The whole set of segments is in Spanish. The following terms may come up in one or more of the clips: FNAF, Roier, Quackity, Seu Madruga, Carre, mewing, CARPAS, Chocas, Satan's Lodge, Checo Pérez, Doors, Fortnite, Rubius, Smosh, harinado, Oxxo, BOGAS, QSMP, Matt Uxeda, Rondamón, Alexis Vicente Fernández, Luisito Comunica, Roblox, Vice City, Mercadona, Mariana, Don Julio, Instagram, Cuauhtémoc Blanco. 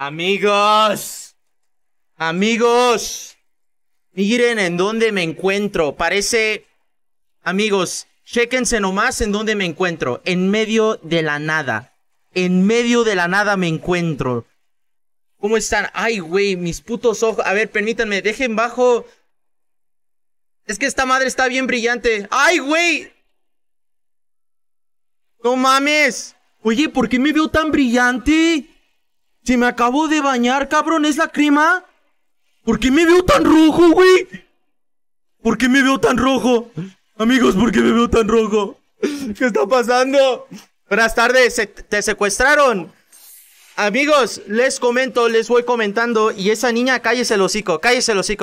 Amigos, amigos, miren en dónde me encuentro. Parece, amigos, chéquense nomás en dónde me encuentro. En medio de la nada. En medio de la nada me encuentro. ¿Cómo están? Ay, güey, mis putos ojos. A ver, permítanme, dejen bajo. Es que esta madre está bien brillante. ¡Ay, güey! ¡No mames! Oye, ¿por qué me veo tan brillante? Si me acabo de bañar, cabrón, ¿es la crema? ¿Por qué me veo tan rojo, güey? ¿Por qué me veo tan rojo? Amigos, ¿por qué me veo tan rojo? ¿Qué está pasando? Buenas tardes, te secuestraron. Amigos, les comento, les voy comentando. Y esa niña, cállese el hocico,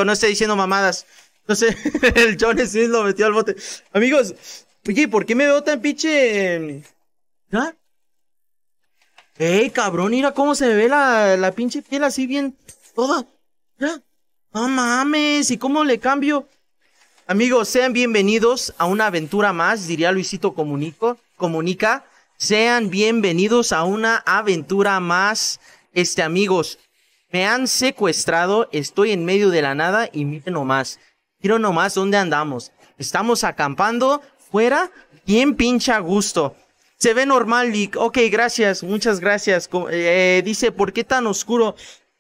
no esté diciendo mamadas. No sé, el John Smith lo metió al bote. Amigos, oye, ¿por qué me veo tan pinche? ¿Ah? Ey, cabrón, mira cómo se me ve la pinche piel así bien toda. ¿Ah? No mames, ¿y cómo le cambio? Amigos, sean bienvenidos a una aventura más, diría Luisito Comunica. Sean bienvenidos a una aventura más. Amigos, me han secuestrado, estoy en medio de la nada y miren nomás. Miren nomás dónde andamos. Estamos acampando fuera, bien pinche a gusto. Se ve normal, Lick. Ok, gracias, muchas gracias. Dice, ¿por qué tan oscuro?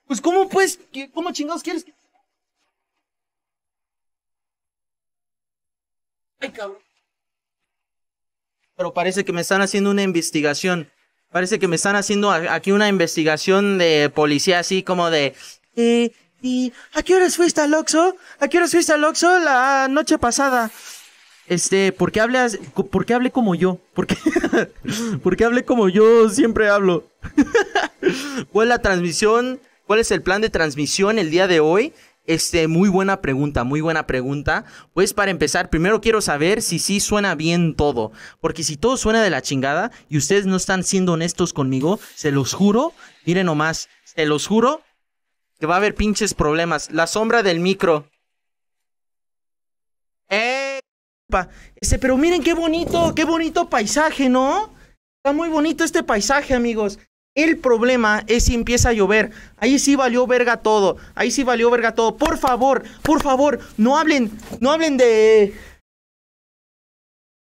Pues, ¿cómo pues? ¿Cómo chingados quieres que...? Ay, cabrón. Pero parece que me están haciendo una investigación. Parece que me están haciendo aquí una investigación de policía así como de... ¿A qué horas fuiste al Oxxo? ¿A qué horas fuiste al Oxxo la noche pasada? ¿Por qué hablé como yo? ¿Por qué hablé como yo siempre hablo? ¿Cuál es la transmisión? ¿Cuál es el plan de transmisión el día de hoy? Muy buena pregunta, muy buena pregunta. Pues para empezar, primero quiero saber si sí suena bien todo. Porque si todo suena de la chingada y ustedes no están siendo honestos conmigo, se los juro, miren nomás, se los juro que va a haber pinches problemas. La sombra del micro. Pero miren qué bonito paisaje, ¿no? Está muy bonito este paisaje, amigos. El problema es si empieza a llover. Ahí sí valió verga todo. Ahí sí valió verga todo. Por favor, no hablen de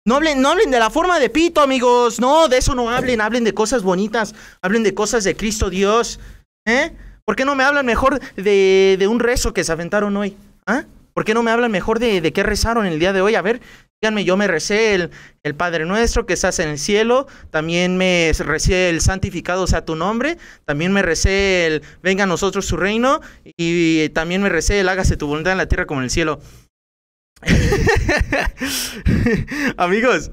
la forma de pito, amigos. No, de eso no hablen. Hablen de cosas bonitas. Hablen de cosas de Cristo Dios. ¿Eh? ¿Por qué no me hablan mejor de un rezo que se aventaron hoy? ¿Ah? ¿Por qué no me hablan mejor de qué rezaron el día de hoy? A ver, díganme, yo me recé el Padre Nuestro que estás en el cielo. También me recé el santificado sea tu nombre. También me recé el venga a nosotros su reino. Y también me recé el hágase tu voluntad en la tierra como en el cielo. Amigos,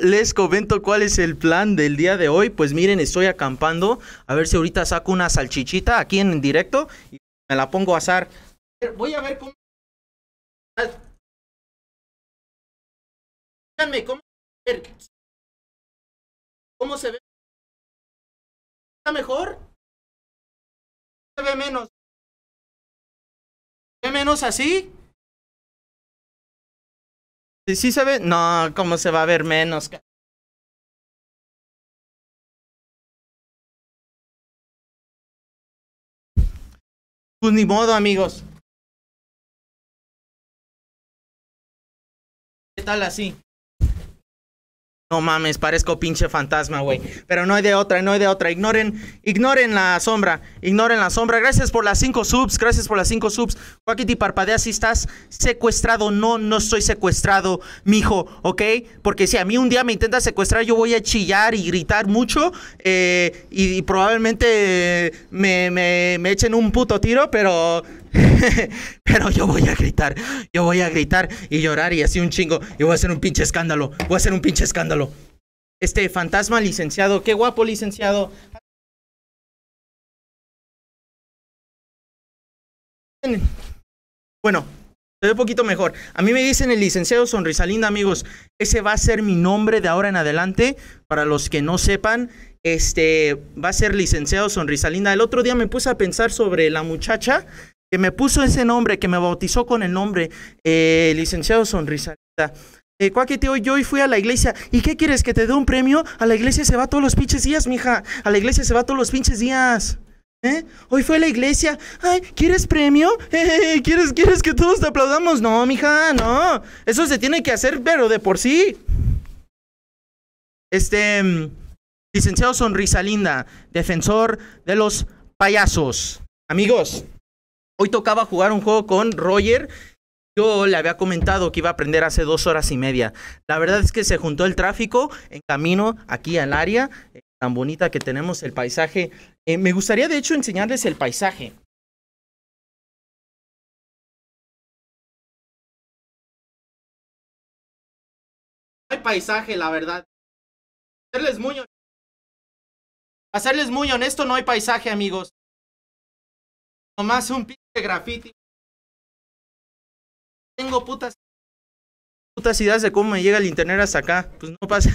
les comento cuál es el plan del día de hoy. Pues miren, estoy acampando. A ver si ahorita saco una salchichita aquí en directo. Y me la pongo a asar. Voy a ver cómo... Díganme, ¿cómo se ve? ¿Está mejor? ¿Se ve menos? ¿Se ve menos así? ¿Sí, sí se ve? No, ¿cómo se va a ver menos? Pues ni modo, amigos. Tal así. No mames, parezco pinche fantasma, güey. Pero no hay de otra, no hay de otra. Ignoren la sombra. Ignoren la sombra. Gracias por las 5 subs. Gracias por las 5 subs. Quackity, parpadea si estás secuestrado. No, no estoy secuestrado, mijo, ¿ok? Porque si a mí un día me intenta secuestrar, yo voy a chillar y gritar mucho. Y probablemente me echen un puto tiro, pero... Pero yo voy a gritar y llorar y así un chingo. Y voy a hacer un pinche escándalo. Este fantasma licenciado, qué guapo licenciado. Bueno, se ve un poquito mejor. A mí me dicen el licenciado Sonrisa Linda, amigos. Ese va a ser mi nombre de ahora en adelante. Para los que no sepan, va a ser licenciado Sonrisa Linda. El otro día me puse a pensar sobre la muchacha que me puso ese nombre, que me bautizó con el nombre, licenciado Sonrisa. Quackity, hoy fui a la iglesia. ¿Y qué quieres? ¿Que te dé un premio? A la iglesia se va todos los pinches días, mija. A la iglesia se va todos los pinches días. ¿Eh? Hoy fue a la iglesia. Ay, ¿quieres premio? ¿Quieres que todos te aplaudamos? No, mija, no. Eso se tiene que hacer, pero de por sí. Licenciado Sonrisa Linda, defensor de los payasos. Amigos, hoy tocaba jugar un juego con Roier. Yo le había comentado que iba a aprender hace 2 horas y media. La verdad es que se juntó el tráfico en camino aquí al área tan bonita que tenemos, el paisaje. Me gustaría de hecho enseñarles el paisaje. No hay paisaje, la verdad. Hacerles muy honesto, no hay paisaje, amigos. Nomás un pinche graffiti. Tengo putas ideas de cómo me llega el internet hasta acá. Pues no pasa.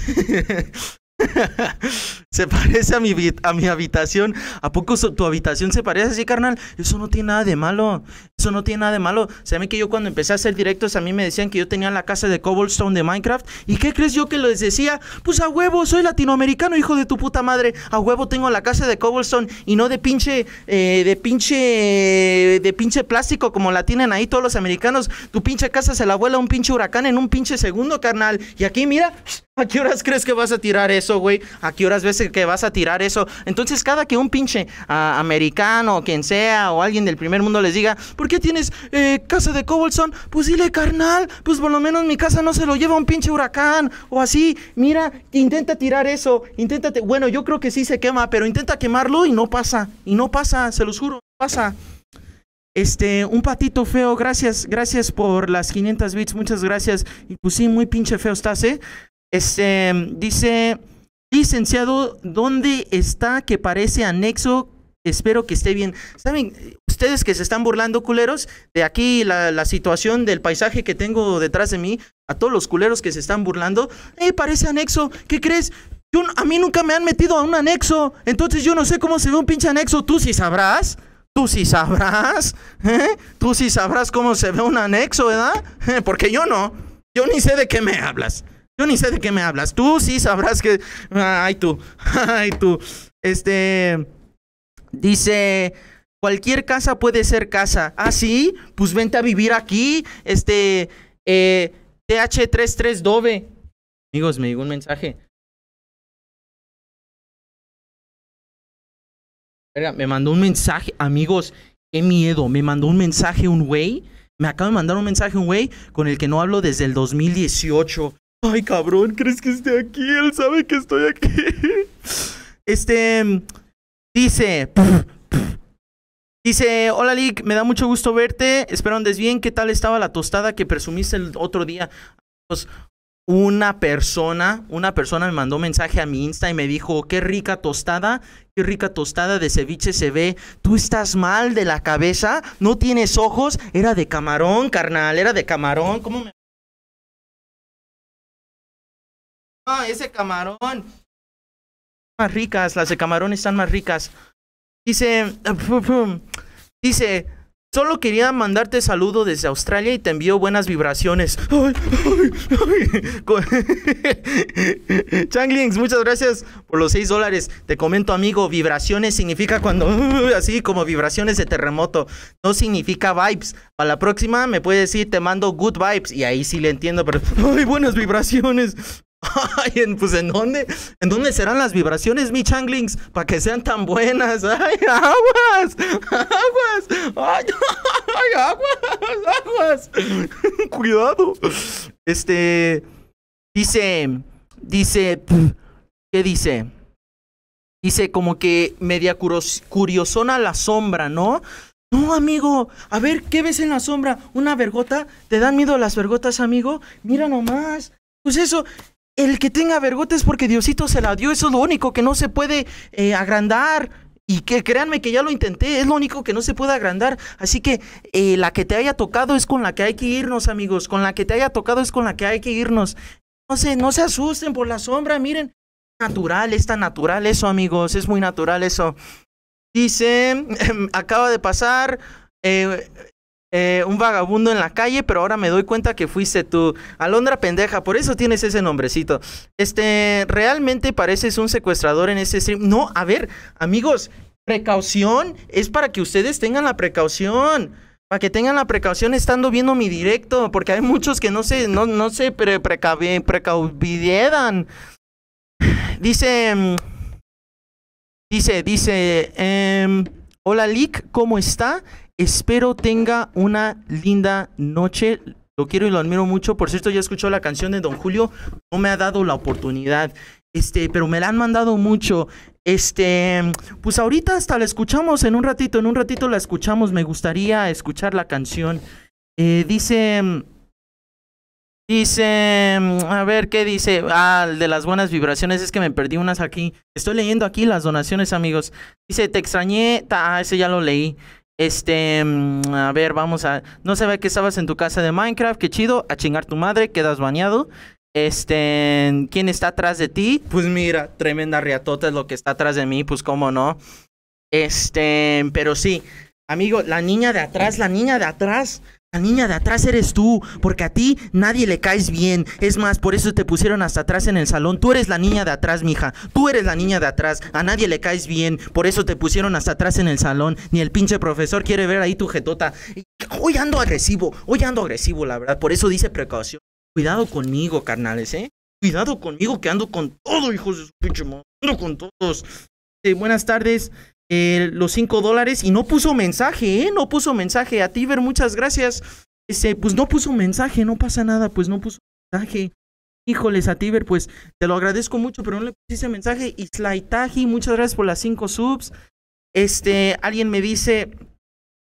Se parece a mi habitación. ¿A poco tu habitación se parece así, carnal? Eso no tiene nada de malo. Eso no tiene nada de malo. Saben que yo cuando empecé a hacer directos, a mí me decían que yo tenía la casa de Cobblestone de Minecraft. ¿Y qué crees yo que les decía? Pues a huevo, soy latinoamericano, hijo de tu puta madre. A huevo tengo la casa de Cobblestone y no de pinche plástico como la tienen ahí todos los americanos. Tu pinche casa se la vuela un pinche huracán en un pinche segundo, carnal. Y aquí, mira, ¿a qué horas crees que vas a tirar eso, güey? ¿A qué horas ves que vas a tirar eso? Entonces, cada que un pinche americano o quien sea o alguien del primer mundo les diga, ¿por qué tienes casa de Cobblestone? Pues dile, carnal, pues por lo menos mi casa no se lo lleva un pinche huracán o así. Mira, intenta tirar eso, inténtate. Bueno, yo creo que sí se quema, pero intenta quemarlo y no pasa. Y no pasa, se los juro, no pasa. Un patito feo, gracias por las 500 bits, muchas gracias. Y pues sí, muy pinche feo estás, ¿eh? Dice, licenciado, ¿dónde está que parece anexo? Espero que esté bien. ¿Saben? Ustedes que se están burlando, culeros, de aquí la situación del paisaje que tengo detrás de mí, a todos los culeros que se están burlando, parece anexo, ¿qué crees? A mí nunca me han metido a un anexo, entonces yo no sé cómo se ve un pinche anexo, tú sí sabrás. Tú sí sabrás, ¿eh? Tú sí sabrás cómo se ve un anexo, ¿verdad? Porque yo no, yo ni sé de qué me hablas. Yo ni sé de qué me hablas. Tú sí sabrás que... Ay, tú. Ay, tú. Dice... Cualquier casa puede ser casa. ¿Ah, sí? Pues vente a vivir aquí. TH33 Dove. Amigos, me llegó un mensaje. Me mandó un mensaje. Amigos, qué miedo. Me mandó un mensaje un güey. Me acaba de mandar un mensaje un güey con el que no hablo desde el 2018. Ay, cabrón, ¿crees que esté aquí? Él sabe que estoy aquí. Dice... Dice, hola, Lick, me da mucho gusto verte. Espero andes bien. ¿Qué tal estaba la tostada que presumiste el otro día? Pues, una persona me mandó un mensaje a mi Insta y me dijo, qué rica tostada de ceviche se ve. ¿Tú estás mal de la cabeza? ¿No tienes ojos? Era de camarón, carnal, era de camarón. ¿Cómo me...? Ah, ese camarón. Más ricas, las de camarón están más ricas. Dice, solo quería mandarte saludo desde Australia y te envío buenas vibraciones. Ay, ay, ay. Changlings, muchas gracias por los $6. Te comento, amigo, vibraciones significa cuando... así como vibraciones de terremoto. No significa vibes. Para la próxima me puedes decir, te mando good vibes. Y ahí sí le entiendo, pero... Ay, buenas vibraciones. Ay, pues ¿en dónde serán las vibraciones, mi changlings? Para que sean tan buenas. Ay, aguas, aguas. Ay, ay, aguas, aguas. Cuidado. Dice, ¿qué dice? Dice como que media curiosona la sombra, ¿no? No, amigo, a ver, ¿qué ves en la sombra? ¿Una vergota? ¿Te dan miedo las vergotas, amigo? Mira nomás. Pues eso... El que tenga vergota es porque Diosito se la dio. Eso es lo único que no se puede agrandar. Y que créanme que ya lo intenté. Es lo único que no se puede agrandar. Así que la que te haya tocado es con la que hay que irnos, amigos. Con la que te haya tocado es con la que hay que irnos. No se asusten por la sombra. Miren, natural, es tan natural eso, amigos. Es muy natural eso. Dice, acaba de pasar... un vagabundo en la calle, pero ahora me doy cuenta que fuiste tú. Alondra pendeja, por eso tienes ese nombrecito. Realmente pareces un secuestrador en ese stream. No, a ver, amigos, Precaución, es para que ustedes tengan la precaución. Para que tengan la precaución estando viendo mi directo. Porque hay muchos que no se precavieran. Dice, hola Lick, ¿cómo está? Espero tenga una linda noche. Lo quiero y lo admiro mucho. Por cierto, ya escuchó la canción de Don Julio. No me ha dado la oportunidad. Pero me la han mandado mucho. Pues ahorita hasta la escuchamos en un ratito la escuchamos. Me gustaría escuchar la canción. Dice, a ver, ¿qué dice? Ah, el de las buenas vibraciones, es que me perdí unas aquí. Estoy leyendo aquí las donaciones, amigos. Dice, te extrañé, ese ya lo leí. A ver, vamos a... No se ve que estabas en tu casa de Minecraft, qué chido, a chingar tu madre, quedas baneado. ¿Quién está atrás de ti? Pues mira, tremenda riatota es lo que está atrás de mí, pues cómo no. Pero sí, amigo, la niña de atrás eres tú, porque a ti nadie le caes bien. Es más, por eso te pusieron hasta atrás en el salón. Tú eres la niña de atrás, mija. Tú eres la niña de atrás, a nadie le caes bien. Por eso te pusieron hasta atrás en el salón. Ni el pinche profesor quiere ver ahí tu jetota. Hoy ando agresivo, la verdad, por eso dice precaución. Cuidado conmigo, carnales, Cuidado conmigo que ando con todo, hijos de su pinche madre. Ando con todos. Buenas tardes, los $5. Y no puso mensaje, No puso mensaje. A Tiber, muchas gracias. Pues no puso mensaje, no pasa nada, pues no puso mensaje. Híjoles, a Tiber, pues te lo agradezco mucho, pero no le pusiste mensaje. Y Slaitaji, muchas gracias por las 5 subs. Alguien me dice,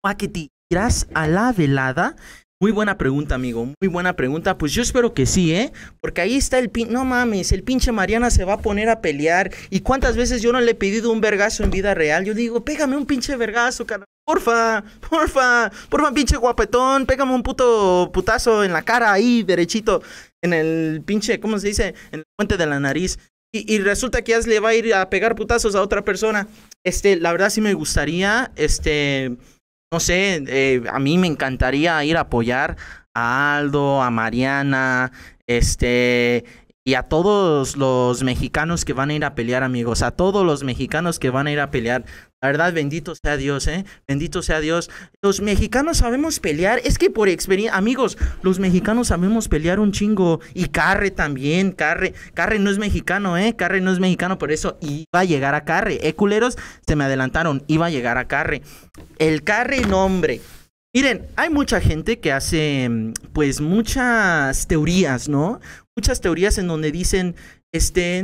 Quackity, ¿irás a la velada? Muy buena pregunta, amigo, muy buena pregunta. Pues yo espero que sí, porque ahí está el pin... No mames, el pinche Mariana se va a poner a pelear. ¿Y cuántas veces yo no le he pedido un vergazo en vida real? Yo digo, pégame un pinche vergazo, cara. Porfa, pinche guapetón. Pégame un putazo en la cara ahí, derechito. En el pinche, ¿cómo se dice? En el puente de la nariz. Y resulta que ya le va a ir a pegar putazos a otra persona. La verdad sí me gustaría, No sé, a mí me encantaría ir a apoyar a Aldo, a Mariana, y a todos los mexicanos que van a ir a pelear, amigos. A todos los mexicanos que van a ir a pelear. La verdad, bendito sea Dios, Bendito sea Dios. Los mexicanos sabemos pelear. Es que por experiencia, amigos, los mexicanos sabemos pelear un chingo. Y Carre también, Carre no es mexicano, Carre no es mexicano, por eso iba a llegar a Carre. Culeros, se me adelantaron, iba a llegar a Carre. El Carre, no, hombre. Miren, hay mucha gente que hace, pues, muchas teorías, ¿no? Muchas teorías en donde dicen,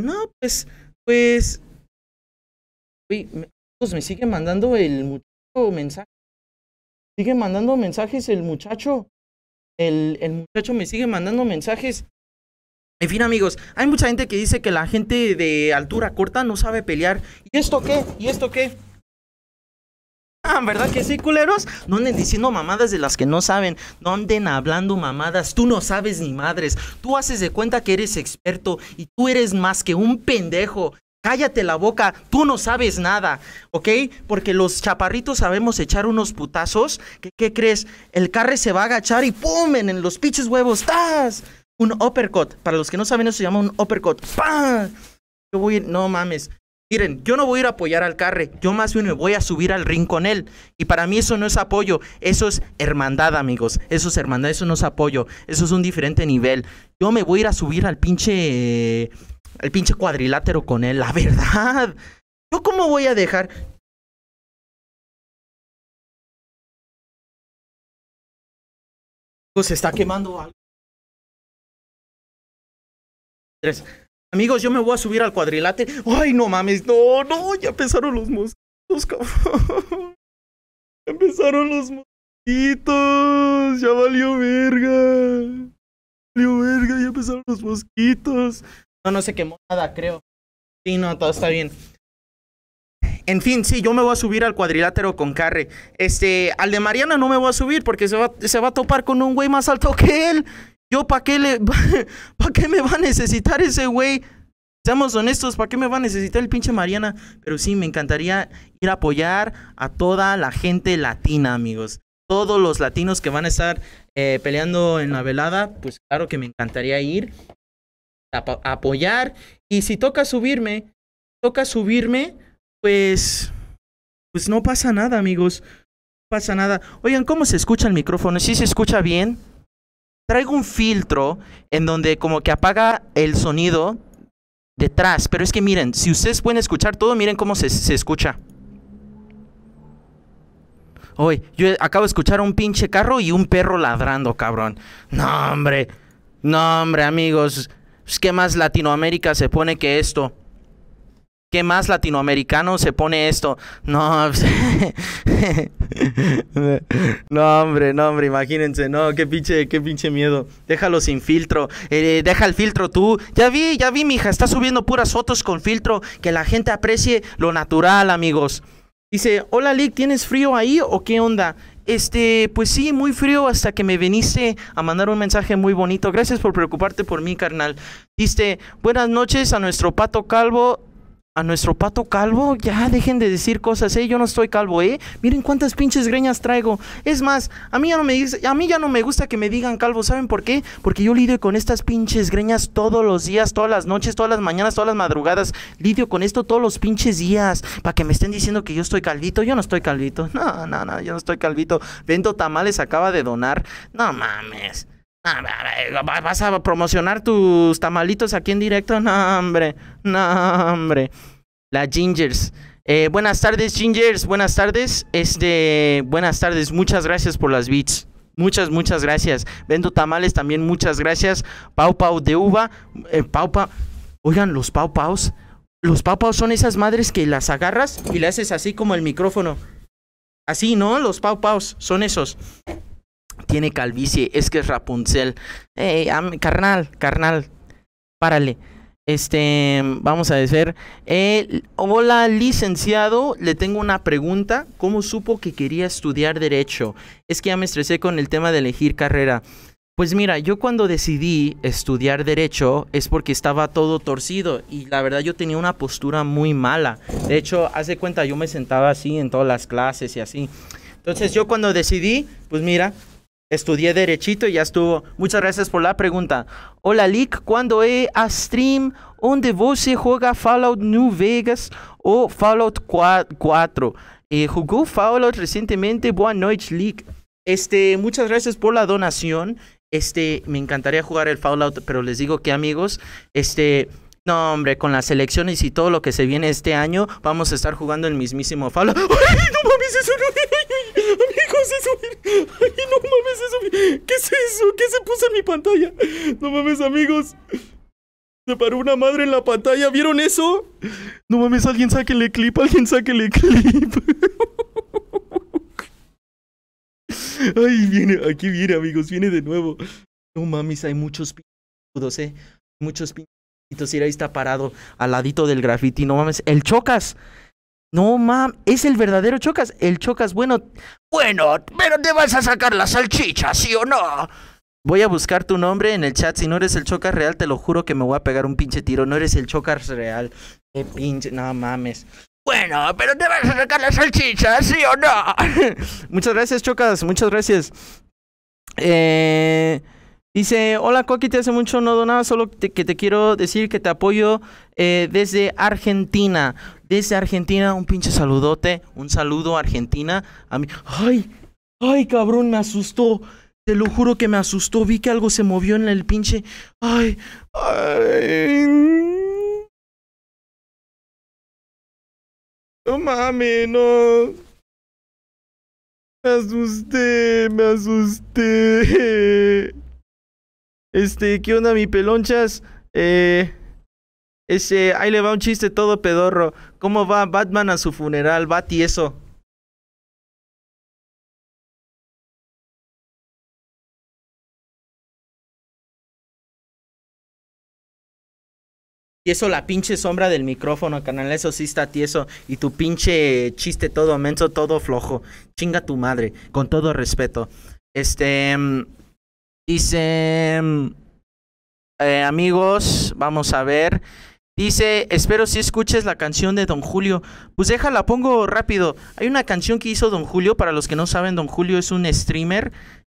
no, pues... Uy, me sigue mandando el muchacho mensaje. Sigue mandando mensajes el muchacho. El muchacho me sigue mandando mensajes. En fin, amigos, hay mucha gente que dice que la gente de altura corta no sabe pelear. ¿Y esto qué? ¿Y esto qué? Ah, ¿verdad que sí, culeros? No anden diciendo mamadas de las que no saben. No anden hablando mamadas. Tú no sabes ni madres. Tú haces de cuenta que eres experto y tú eres más que un pendejo. Cállate la boca. Tú no sabes nada, ¿ok? Porque los chaparritos sabemos echar unos putazos. ¿Qué crees? El Carre se va a agachar y ¡pum! En los pinches huevos. ¡Tas! Un uppercut. Para los que no saben, eso se llama un uppercut. ¡Pam! Yo voy a ir... No mames. Miren, yo no voy a ir a apoyar al Carre, yo más bien me voy a subir al ring con él. Y para mí eso no es apoyo, eso es hermandad, amigos. Eso es hermandad, eso no es apoyo, eso es un diferente nivel. Yo me voy a ir a subir al pinche cuadrilátero con él, la verdad. ¿Yo cómo voy a dejar? Se está quemando algo. Tres. Amigos, yo me voy a subir al cuadrilátero. Ay, no mames, no, ya empezaron los mosquitos, cabrón. Ya empezaron los mosquitos. Ya valió verga. Ya empezaron los mosquitos. No se quemó nada, creo. Sí, no, todo está bien. En fin, sí, yo me voy a subir al cuadrilátero con Carre. Al de Mariana no me voy a subir porque se va a topar con un güey más alto que él. Yo, ¿para qué me va a necesitar ese güey? Seamos honestos, ¿para qué me va a necesitar el pinche Mariana? Pero sí, me encantaría ir a apoyar a toda la gente latina, amigos. Todos los latinos que van a estar peleando en la velada, pues claro que me encantaría ir a apoyar. Y si toca subirme, pues pues no pasa nada, amigos. No pasa nada. Oigan, ¿cómo se escucha el micrófono? ¿Sí se escucha bien? Traigo un filtro en donde como que apaga el sonido detrás. Pero es que miren, si ustedes pueden escuchar todo, miren cómo se escucha. Oye, yo acabo de escuchar un pinche carro y un perro ladrando, cabrón. No, hombre. No, hombre, amigos. ¿Qué más Latinoamérica se pone que esto? ¿Qué más latinoamericano se pone esto? No, no, hombre, no, hombre, imagínense, no, qué pinche miedo. Déjalo sin filtro, deja el filtro tú. Ya vi, mija, está subiendo puras fotos con filtro, que la gente aprecie lo natural, amigos. Dice, hola, Lick, ¿tienes frío ahí o qué onda? Pues sí, muy frío hasta que me viniste a mandar un mensaje muy bonito. Gracias por preocuparte por mí, carnal. Dice, buenas noches a nuestro pato calvo. ¿A nuestro pato calvo? Ya, dejen de decir cosas, yo no estoy calvo, miren cuántas pinches greñas traigo. Es más, a mí ya no me gusta que me digan calvo, ¿saben por qué? Porque yo lidio con estas pinches greñas todos los días, todas las noches, todas las mañanas, todas las madrugadas. Lidio con esto todos los pinches días, para que me estén diciendo que yo estoy calvito. Yo no estoy calvito, no, yo no estoy calvito. Vendo tamales, acaba de donar. No mames. ¿Vas a promocionar tus tamalitos aquí en directo? No, hombre. No, hombre. La Gingers. Buenas tardes, Gingers. Buenas tardes. Buenas tardes. Muchas gracias por las beats. Muchas gracias. Vendo tamales también. Muchas gracias. Pau Pau de uva. Oigan, los Pau Paus. Los Pau Paus son esas madres que las agarras y le haces así como el micrófono. Así, ¿no? Los Pau Paus son esos. Tiene calvicie, es que es Rapunzel. Carnal, párale. Vamos a decir. Hola, licenciado, le tengo una pregunta. ¿Cómo supo que quería estudiar Derecho? Es que ya me estresé con el tema de elegir carrera. Pues mira, yo cuando decidí estudiar Derecho es porque estaba todo torcido y la verdad yo tenía una postura muy mala. De hecho, haz de cuenta, yo me sentaba así en todas las clases y así. Entonces yo cuando decidí, pues mira, estudié Derechito y ya estuvo. Muchas gracias por la pregunta. Hola, Lick, ¿cuándo es a stream donde você juega Fallout New Vegas o Fallout 4? Jugó Fallout recientemente. Boa noite, Lick. Muchas gracias por la donación. Me encantaría jugar el Fallout, pero les digo que, amigos, no, hombre, con las elecciones y todo lo que se viene este año, vamos a estar jugando el mismísimo Fallout. ¡Ay, no mames, eso no! Amigos, eso... ¡Ay, no mames, eso! ¿Qué es eso? ¿Qué se puso en mi pantalla? No mames, amigos. Se paró una madre en la pantalla. ¿Vieron eso? No mames, alguien sáquenle clip, Ay, viene, aquí viene, amigos, viene de nuevo. No mames, hay muchos pintos, muchos pintos. Y ahí está parado al ladito del graffiti. No mames, el Chocas. No mames, es el verdadero Chocas. El Chocas, bueno, pero te vas a sacar la salchicha, ¿sí o no? Voy a buscar tu nombre en el chat. Si no eres el Chocas real, te lo juro que me voy a pegar un pinche tiro. No eres el Chocas real. Qué pinche, no mames. Bueno, pero te vas a sacar la salchicha, ¿sí o no? Muchas gracias, Chocas, muchas gracias. Dice, hola, Quackity, hace mucho no donaba, solo que te quiero decir que te apoyo desde Argentina. Desde Argentina, un pinche saludote, un saludo a Argentina. A mí... ¡Ay, cabrón, me asustó! Te lo juro que me asustó, vi que algo se movió en el pinche... ¡Ay! ¡No mames, no! Me asusté. ¿Qué onda, mi pelonchas? Ahí le va un chiste todo pedorro. ¿Cómo va Batman a su funeral? Bati eso. Tieso la pinche sombra del micrófono, canal. Eso sí está tieso. Y tu pinche chiste todo menso, todo flojo. Chinga tu madre, con todo respeto. Dice, amigos, vamos a ver. Dice, espero si escuches la canción de Don Julio. Pues déjala, pongo rápido. Hay una canción que hizo Don Julio. Para los que no saben, Don Julio es un streamer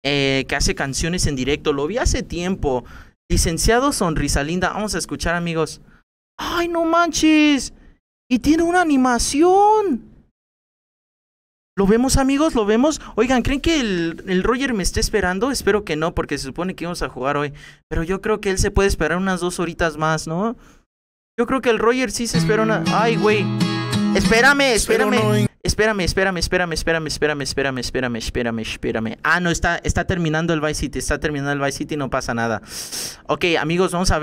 que hace canciones en directo. Lo vi hace tiempo. Licenciado Sonrisa Linda. Vamos a escuchar, amigos. ¡Ay, no manches! Y tiene una animación. ¿Lo vemos, amigos? ¿Lo vemos? Oigan, ¿creen que el Roier me esté esperando? Espero que no, porque se supone que íbamos a jugar hoy. Pero yo creo que él se puede esperar unas 2 horitas más, ¿no? Yo creo que el Roier sí se espera una... ¡Ay, güey! Espérame. Ah, no, está terminando el Vice City. Está terminando el Vice City, no pasa nada. Ok, amigos, vamos a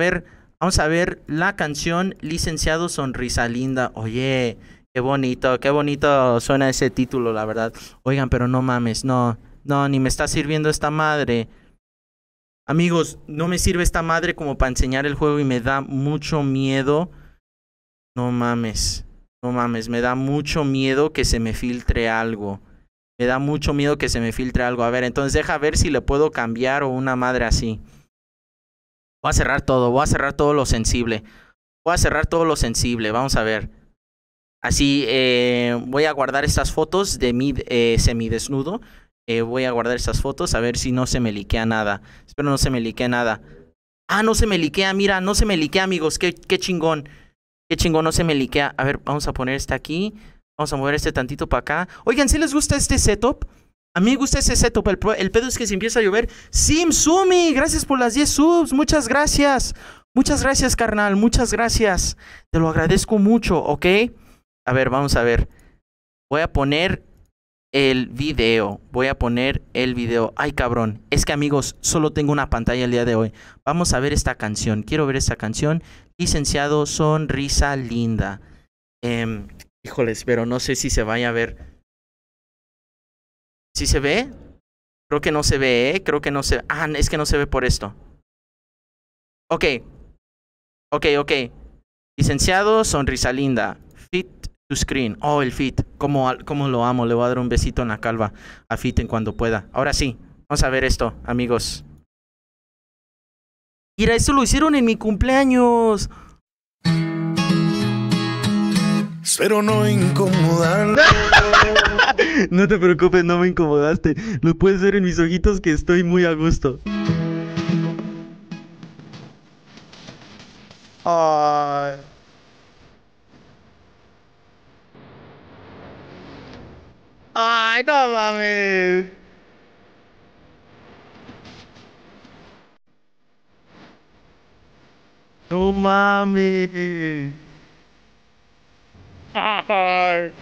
ver la canción Licenciado Sonrisa Linda. Oye... qué bonito suena ese título, la verdad. Oigan, pero no mames, no, ni me está sirviendo esta madre. Amigos, no me sirve esta madre como para enseñar el juego y me da mucho miedo. No mames, me da mucho miedo que se me filtre algo. A ver, entonces deja ver si le puedo cambiar o una madre así. Voy a cerrar todo, voy a cerrar todo lo sensible, vamos a ver. Así, voy a guardar estas fotos de mí semidesnudo. Voy a guardar estas fotos a ver si no se me liquea nada. Espero no se me liquea nada. Ah, no se me liquea, mira, no se me liquea, amigos. Qué chingón. Qué chingón, no se me liquea. A ver, vamos a poner este aquí. Vamos a mover este tantito para acá. Oigan, ¿sí les gusta este setup? A mí me gusta ese setup. El pedo es que si empieza a llover... Simsumi, gracias por las 10 subs. Muchas gracias. Muchas gracias, carnal. Muchas gracias. Te lo agradezco mucho, ¿ok? A ver, vamos a ver. Voy a poner el video. Ay, cabrón. Es que, amigos, solo tengo una pantalla el día de hoy. Vamos a ver esta canción. Quiero ver esta canción. Licenciado Sonrisa Linda. Híjoles, pero no sé si se vaya a ver. ¿Sí se ve? Creo que no se ve, ¿eh? Creo que no se... Ah, es que no se ve por esto. Ok. Licenciado Sonrisa Linda. Fit. Screen. Oh, el Fit. Como lo amo. Le voy a dar un besito en la calva a Fit en cuando pueda. Ahora sí. Vamos a ver esto, amigos. Mira, esto lo hicieron en mi cumpleaños. Espero no incomodarlo. No te preocupes, no me incomodaste. Lo puedes ver en mis ojitos que estoy muy a gusto. Ay... ¡Ay, no mames! ¡No mames! ¡Ay!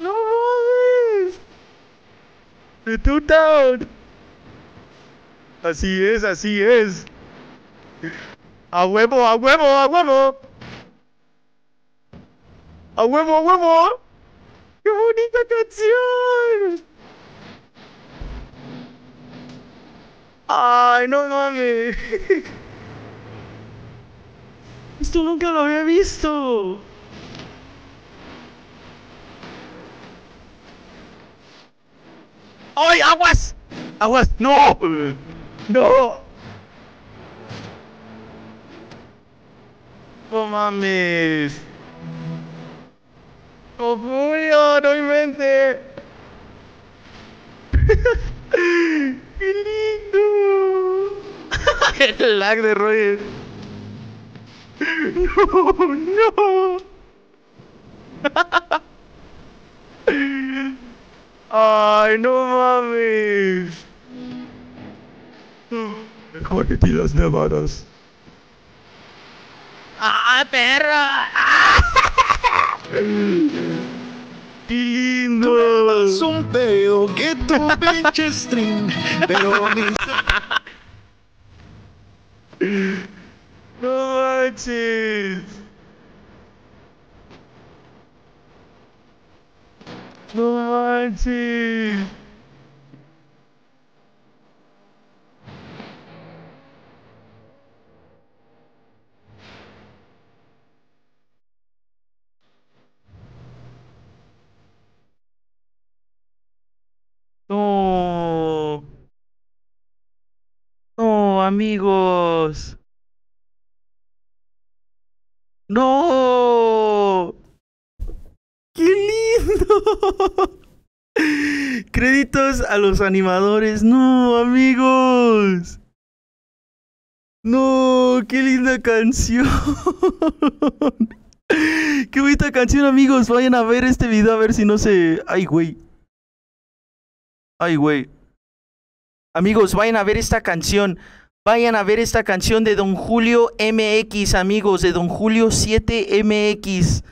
¡No mames! ¡De tu town! Así es, así es. ¡A huevo, a huevo, a huevo! ¡A huevo, a huevo! ¡Qué bonita canción! ¡Ay, no mames! Esto nunca lo había visto. ¡Ay, aguas! ¡Aguas! ¡No! ¡No! ¡No mames! ¡Oh, Julio! ¡No inventes! ¡Qué lindo! ¡El lag de Roier! ¡No! ¡Ay, no mames! ¡Quackity las nevadas! ¡Ah, perra! Lindo. Es un pedo que tu pinche stream, pero ni... No manches. No manches. Amigos, no, qué lindo. Créditos a los animadores. No, amigos, no, qué linda canción. Qué bonita canción, amigos. Vayan a ver este video a ver si no se... Ay, güey. Ay, güey. Amigos, vayan a ver esta canción. Vayan a ver esta canción de Don Julio MX, amigos. De Don Julio 7MX.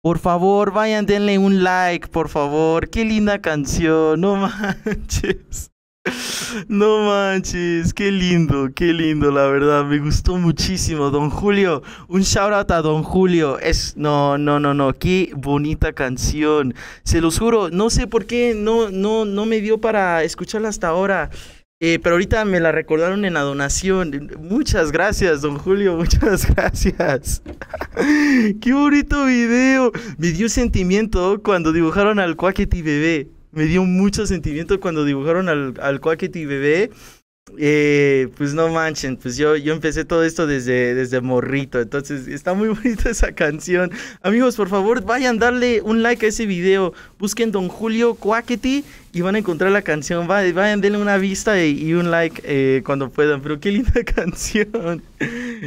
Por favor, vayan, denle un like, por favor. Qué linda canción. No manches. No manches, qué lindo, la verdad, me gustó muchísimo, Don Julio, un shout out a Don Julio, es, no, qué bonita canción, se los juro, no sé por qué, no me dio para escucharla hasta ahora, pero ahorita me la recordaron en la donación, muchas gracias, Don Julio, muchas gracias, qué bonito video, me dio sentimiento cuando dibujaron al Quackity bebé. Me dio mucho sentimiento cuando dibujaron al Quackity bebé. Pues no manchen, pues yo empecé todo esto desde morrito. Entonces está muy bonita esa canción. Amigos, por favor, vayan a darle un like a ese video. Busquen Don Julio Quackity y van a encontrar la canción. Vayan, denle una vista y un like cuando puedan. Pero qué linda canción.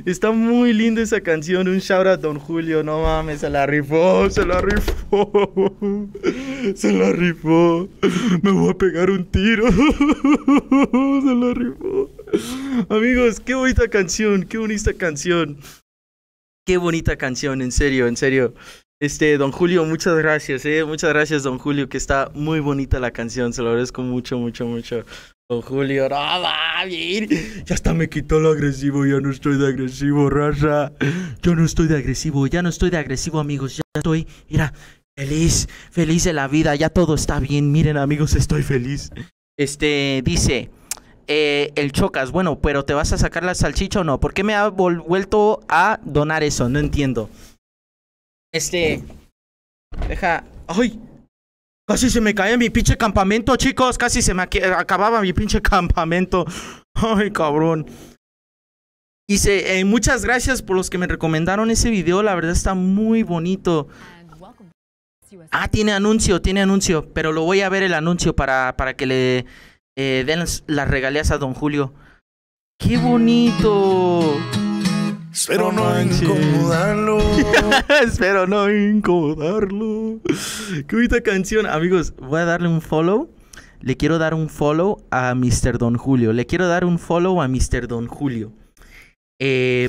Está muy linda esa canción. Un shout out a Don Julio. No mames, se la rifó, se la rifó. Se la rifó. Me voy a pegar un tiro. Se la rifó. Amigos, qué bonita canción. Qué bonita canción. Qué bonita canción, en serio, en serio. Don Julio, muchas gracias, muchas gracias, Don Julio, que está muy bonita la canción, se lo agradezco mucho, mucho, mucho. Don Julio, no va bien. Ya hasta me quitó lo agresivo, ya no estoy de agresivo, raza. Yo no estoy de agresivo, ya no estoy de agresivo, amigos, ya estoy, mira, feliz, feliz de la vida, ya todo está bien, miren, amigos, estoy feliz. Dice... el Chocas, bueno, pero ¿te vas a sacar la salchicha o no? ¿Por qué me ha vuelto a donar eso? No entiendo. Deja... ¡Ay! Casi se me caía mi pinche campamento, chicos. Casi se me acababa mi pinche campamento. ¡Ay, cabrón! Dice, muchas gracias por los que me recomendaron ese video. La verdad está muy bonito. Ah, tiene anuncio. Pero lo voy a ver el anuncio para que le... den las regalías a Don Julio. ¡Qué bonito! Espero no incomodarlo. Espero no incomodarlo. ¡Qué bonita canción! Amigos, voy a darle un follow. Le quiero dar un follow a Mr. Don Julio. Le quiero dar un follow a Mr. Don Julio.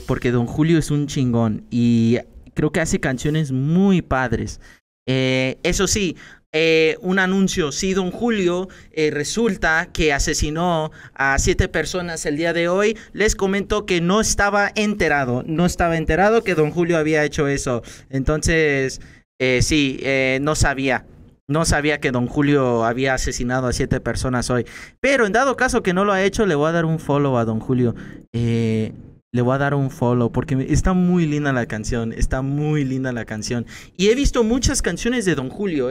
Porque Don Julio es un chingón. Y creo que hace canciones muy padres. Eso sí... un anuncio, sí, Don Julio resulta que asesinó a 7 personas el día de hoy. Les comento que no estaba enterado. No estaba enterado que Don Julio había hecho eso. Entonces, sí, no sabía. No sabía que Don Julio había asesinado a 7 personas hoy. Pero en dado caso que no lo ha hecho, le voy a dar un follow a Don Julio. Le voy a dar un follow porque está muy linda la canción. Está muy linda la canción. Y he visto muchas canciones de Don Julio,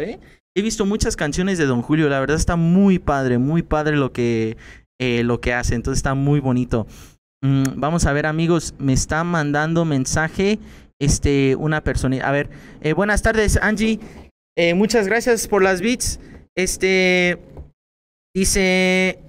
He visto muchas canciones de Don Julio, la verdad está muy padre lo que hace, entonces está muy bonito. Vamos a ver, amigos, me está mandando mensaje una persona. A ver, buenas tardes, Angie, muchas gracias por las beats. Dice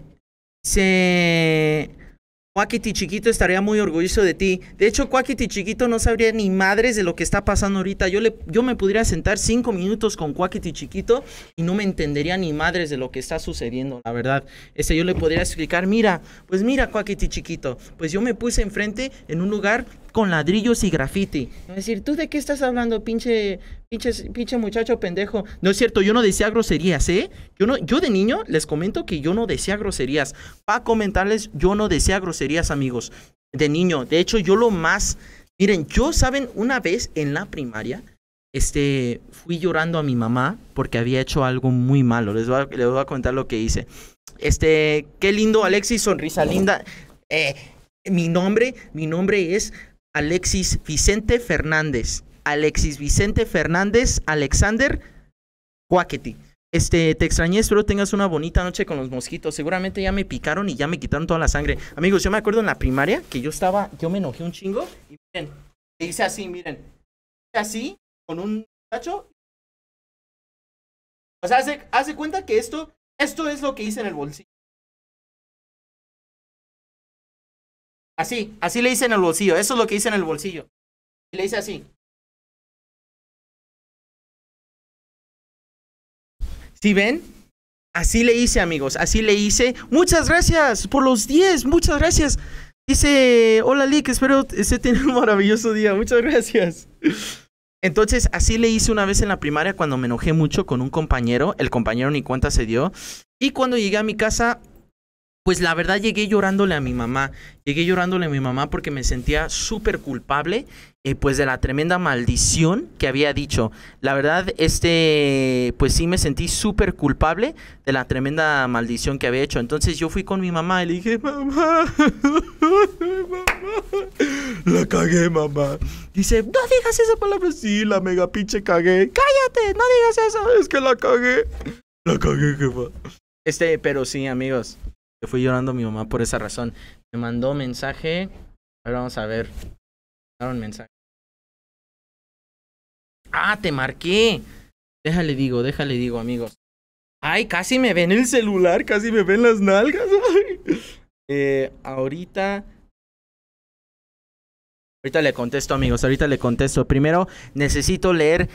Quackity chiquito estaría muy orgulloso de ti. De hecho, Quackity chiquito no sabría ni madres de lo que está pasando ahorita. Yo me pudiera sentar 5 minutos con Quackity chiquito y no me entendería ni madres de lo que está sucediendo, la verdad. Yo le podría explicar, mira Quackity chiquito, pues yo me puse enfrente en un lugar con ladrillos y graffiti. Es decir, ¿tú de qué estás hablando, pinche muchacho pendejo? No es cierto, yo no decía groserías, Yo de niño les comento que yo no decía groserías. Para comentarles, yo no decía groserías, amigos. De niño, de hecho, yo lo más... Miren, ¿saben? Una vez en la primaria, fui llorando a mi mamá porque había hecho algo muy malo. Les voy a contar lo que hice. Qué lindo, Alexis, sonrisa linda. Mi nombre es... Alexis Vicente Fernández. Alexis Vicente Fernández Alexander Quackity. Te extrañé, espero tengas una bonita noche con los mosquitos. Seguramente ya me picaron y ya me quitaron toda la sangre. Amigos, yo me acuerdo en la primaria que yo me enojé un chingo. Y miren, hice así, miren. Así, con un tacho. O sea, hace cuenta que esto es lo que hice en el bolsillo. Así le hice en el bolsillo, eso es lo que hice en el bolsillo. Y le hice así. ¿Sí ven? Así le hice, amigos, así le hice. Muchas gracias por los 10, muchas gracias. Dice, hola Lick, espero se tenga un maravilloso día, muchas gracias. Entonces, así le hice una vez en la primaria cuando me enojé mucho con un compañero. El compañero ni cuenta se dio. Y cuando llegué a mi casa, pues la verdad llegué llorándole a mi mamá. Llegué llorándole a mi mamá porque me sentía súper culpable, pues de la tremenda maldición que había dicho. La verdad, pues sí me sentí súper culpable de la tremenda maldición que había hecho. Entonces yo fui con mi mamá y le dije, mamá, la cagué, mamá. Dice, no digas esa palabra. Sí, la mega pinche cagué. Cállate, no digas eso. Es que la cagué. La cagué, jefa. Pero sí, amigos, yo fui llorando a mi mamá por esa razón. Me mandó mensaje. A ver, vamos a ver. Un mensaje. Ah, te marqué. Déjale digo, amigos. Ay, casi me ven el celular, casi me ven las nalgas. Ahorita. Ahorita le contesto, amigos, ahorita le contesto. Primero, necesito leer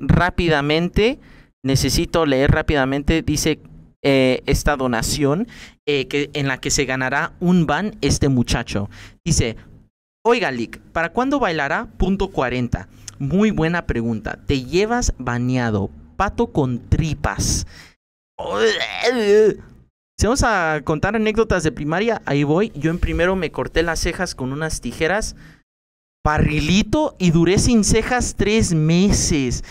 rápidamente. Necesito leer rápidamente, dice esta donación en la que se ganará un ban este muchacho. Dice, oiga Lick, ¿para cuándo bailará? Punto 40. Muy buena pregunta. Te llevas baneado, pato con tripas. Si vamos a contar anécdotas de primaria, ahí voy. Yo en primero me corté las cejas con unas tijeras, barrilito, y duré sin cejas 3 meses.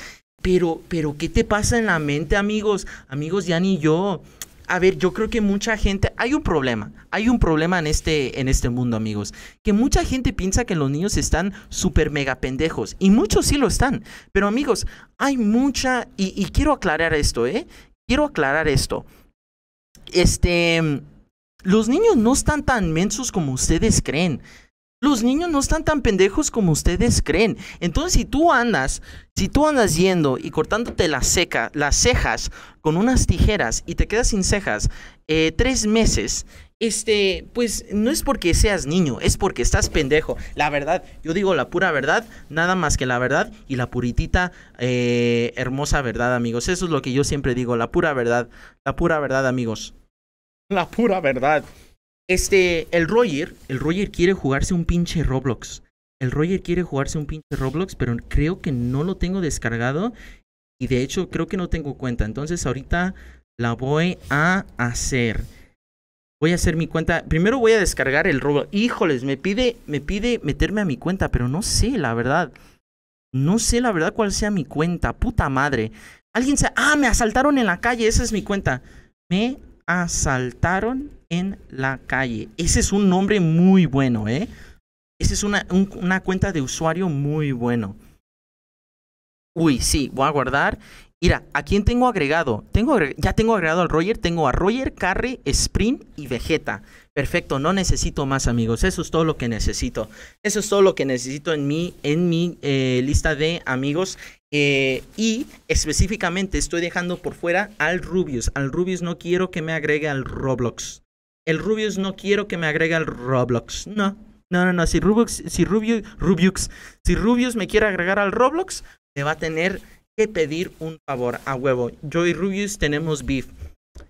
Pero, ¿qué te pasa en la mente, amigos? Amigos, ya ni yo. A ver, yo creo que mucha gente... hay un problema en este mundo, amigos. Que mucha gente piensa que los niños están súper mega pendejos. Y muchos sí lo están. Pero, amigos, hay mucha... Y quiero aclarar esto, ¿eh? Quiero aclarar esto. Los niños no están tan mensos como ustedes creen. Los niños no están tan pendejos como ustedes creen. Entonces, si tú andas yendo y cortándote las cejas con unas tijeras y te quedas sin cejas 3 meses, pues no es porque seas niño, es porque estás pendejo. La verdad, yo digo la pura verdad, nada más que la verdad y la puritita hermosa verdad, amigos. Eso es lo que yo siempre digo, la pura verdad, amigos. La pura verdad. El Roier quiere jugarse un pinche Roblox. El Roier quiere jugarse un pinche Roblox, pero creo que no lo tengo descargado. Y de hecho, creo que no tengo cuenta. Entonces, ahorita la voy a hacer. Voy a hacer mi cuenta. Primero voy a descargar el Roblox. Híjoles, me pide meterme a mi cuenta, pero no sé, la verdad. No sé, la verdad, cuál sea mi cuenta. Puta madre. Alguien se... Ah, me asaltaron en la calle. Esa es mi cuenta. Me asaltaron en la calle. Ese es un nombre muy bueno, ¿eh? Esa es una cuenta de usuario muy bueno. Uy, sí, voy a guardar. Mira, ¿a quién tengo agregado? Ya tengo agregado al Roier. Tengo a Roier, Carre, Sprint y Vegeta. Perfecto, no necesito más, amigos. Eso es todo lo que necesito. Eso es todo lo que necesito en mi lista de amigos. Y específicamente estoy dejando por fuera al Rubius. Al Rubius no quiero que me agregue al Roblox. El Rubius no quiero que me agregue al Roblox. No, no, no, no. Si Rubius me quiere agregar al Roblox, me va a tener que pedir un favor a huevo. Yo y Rubius tenemos beef.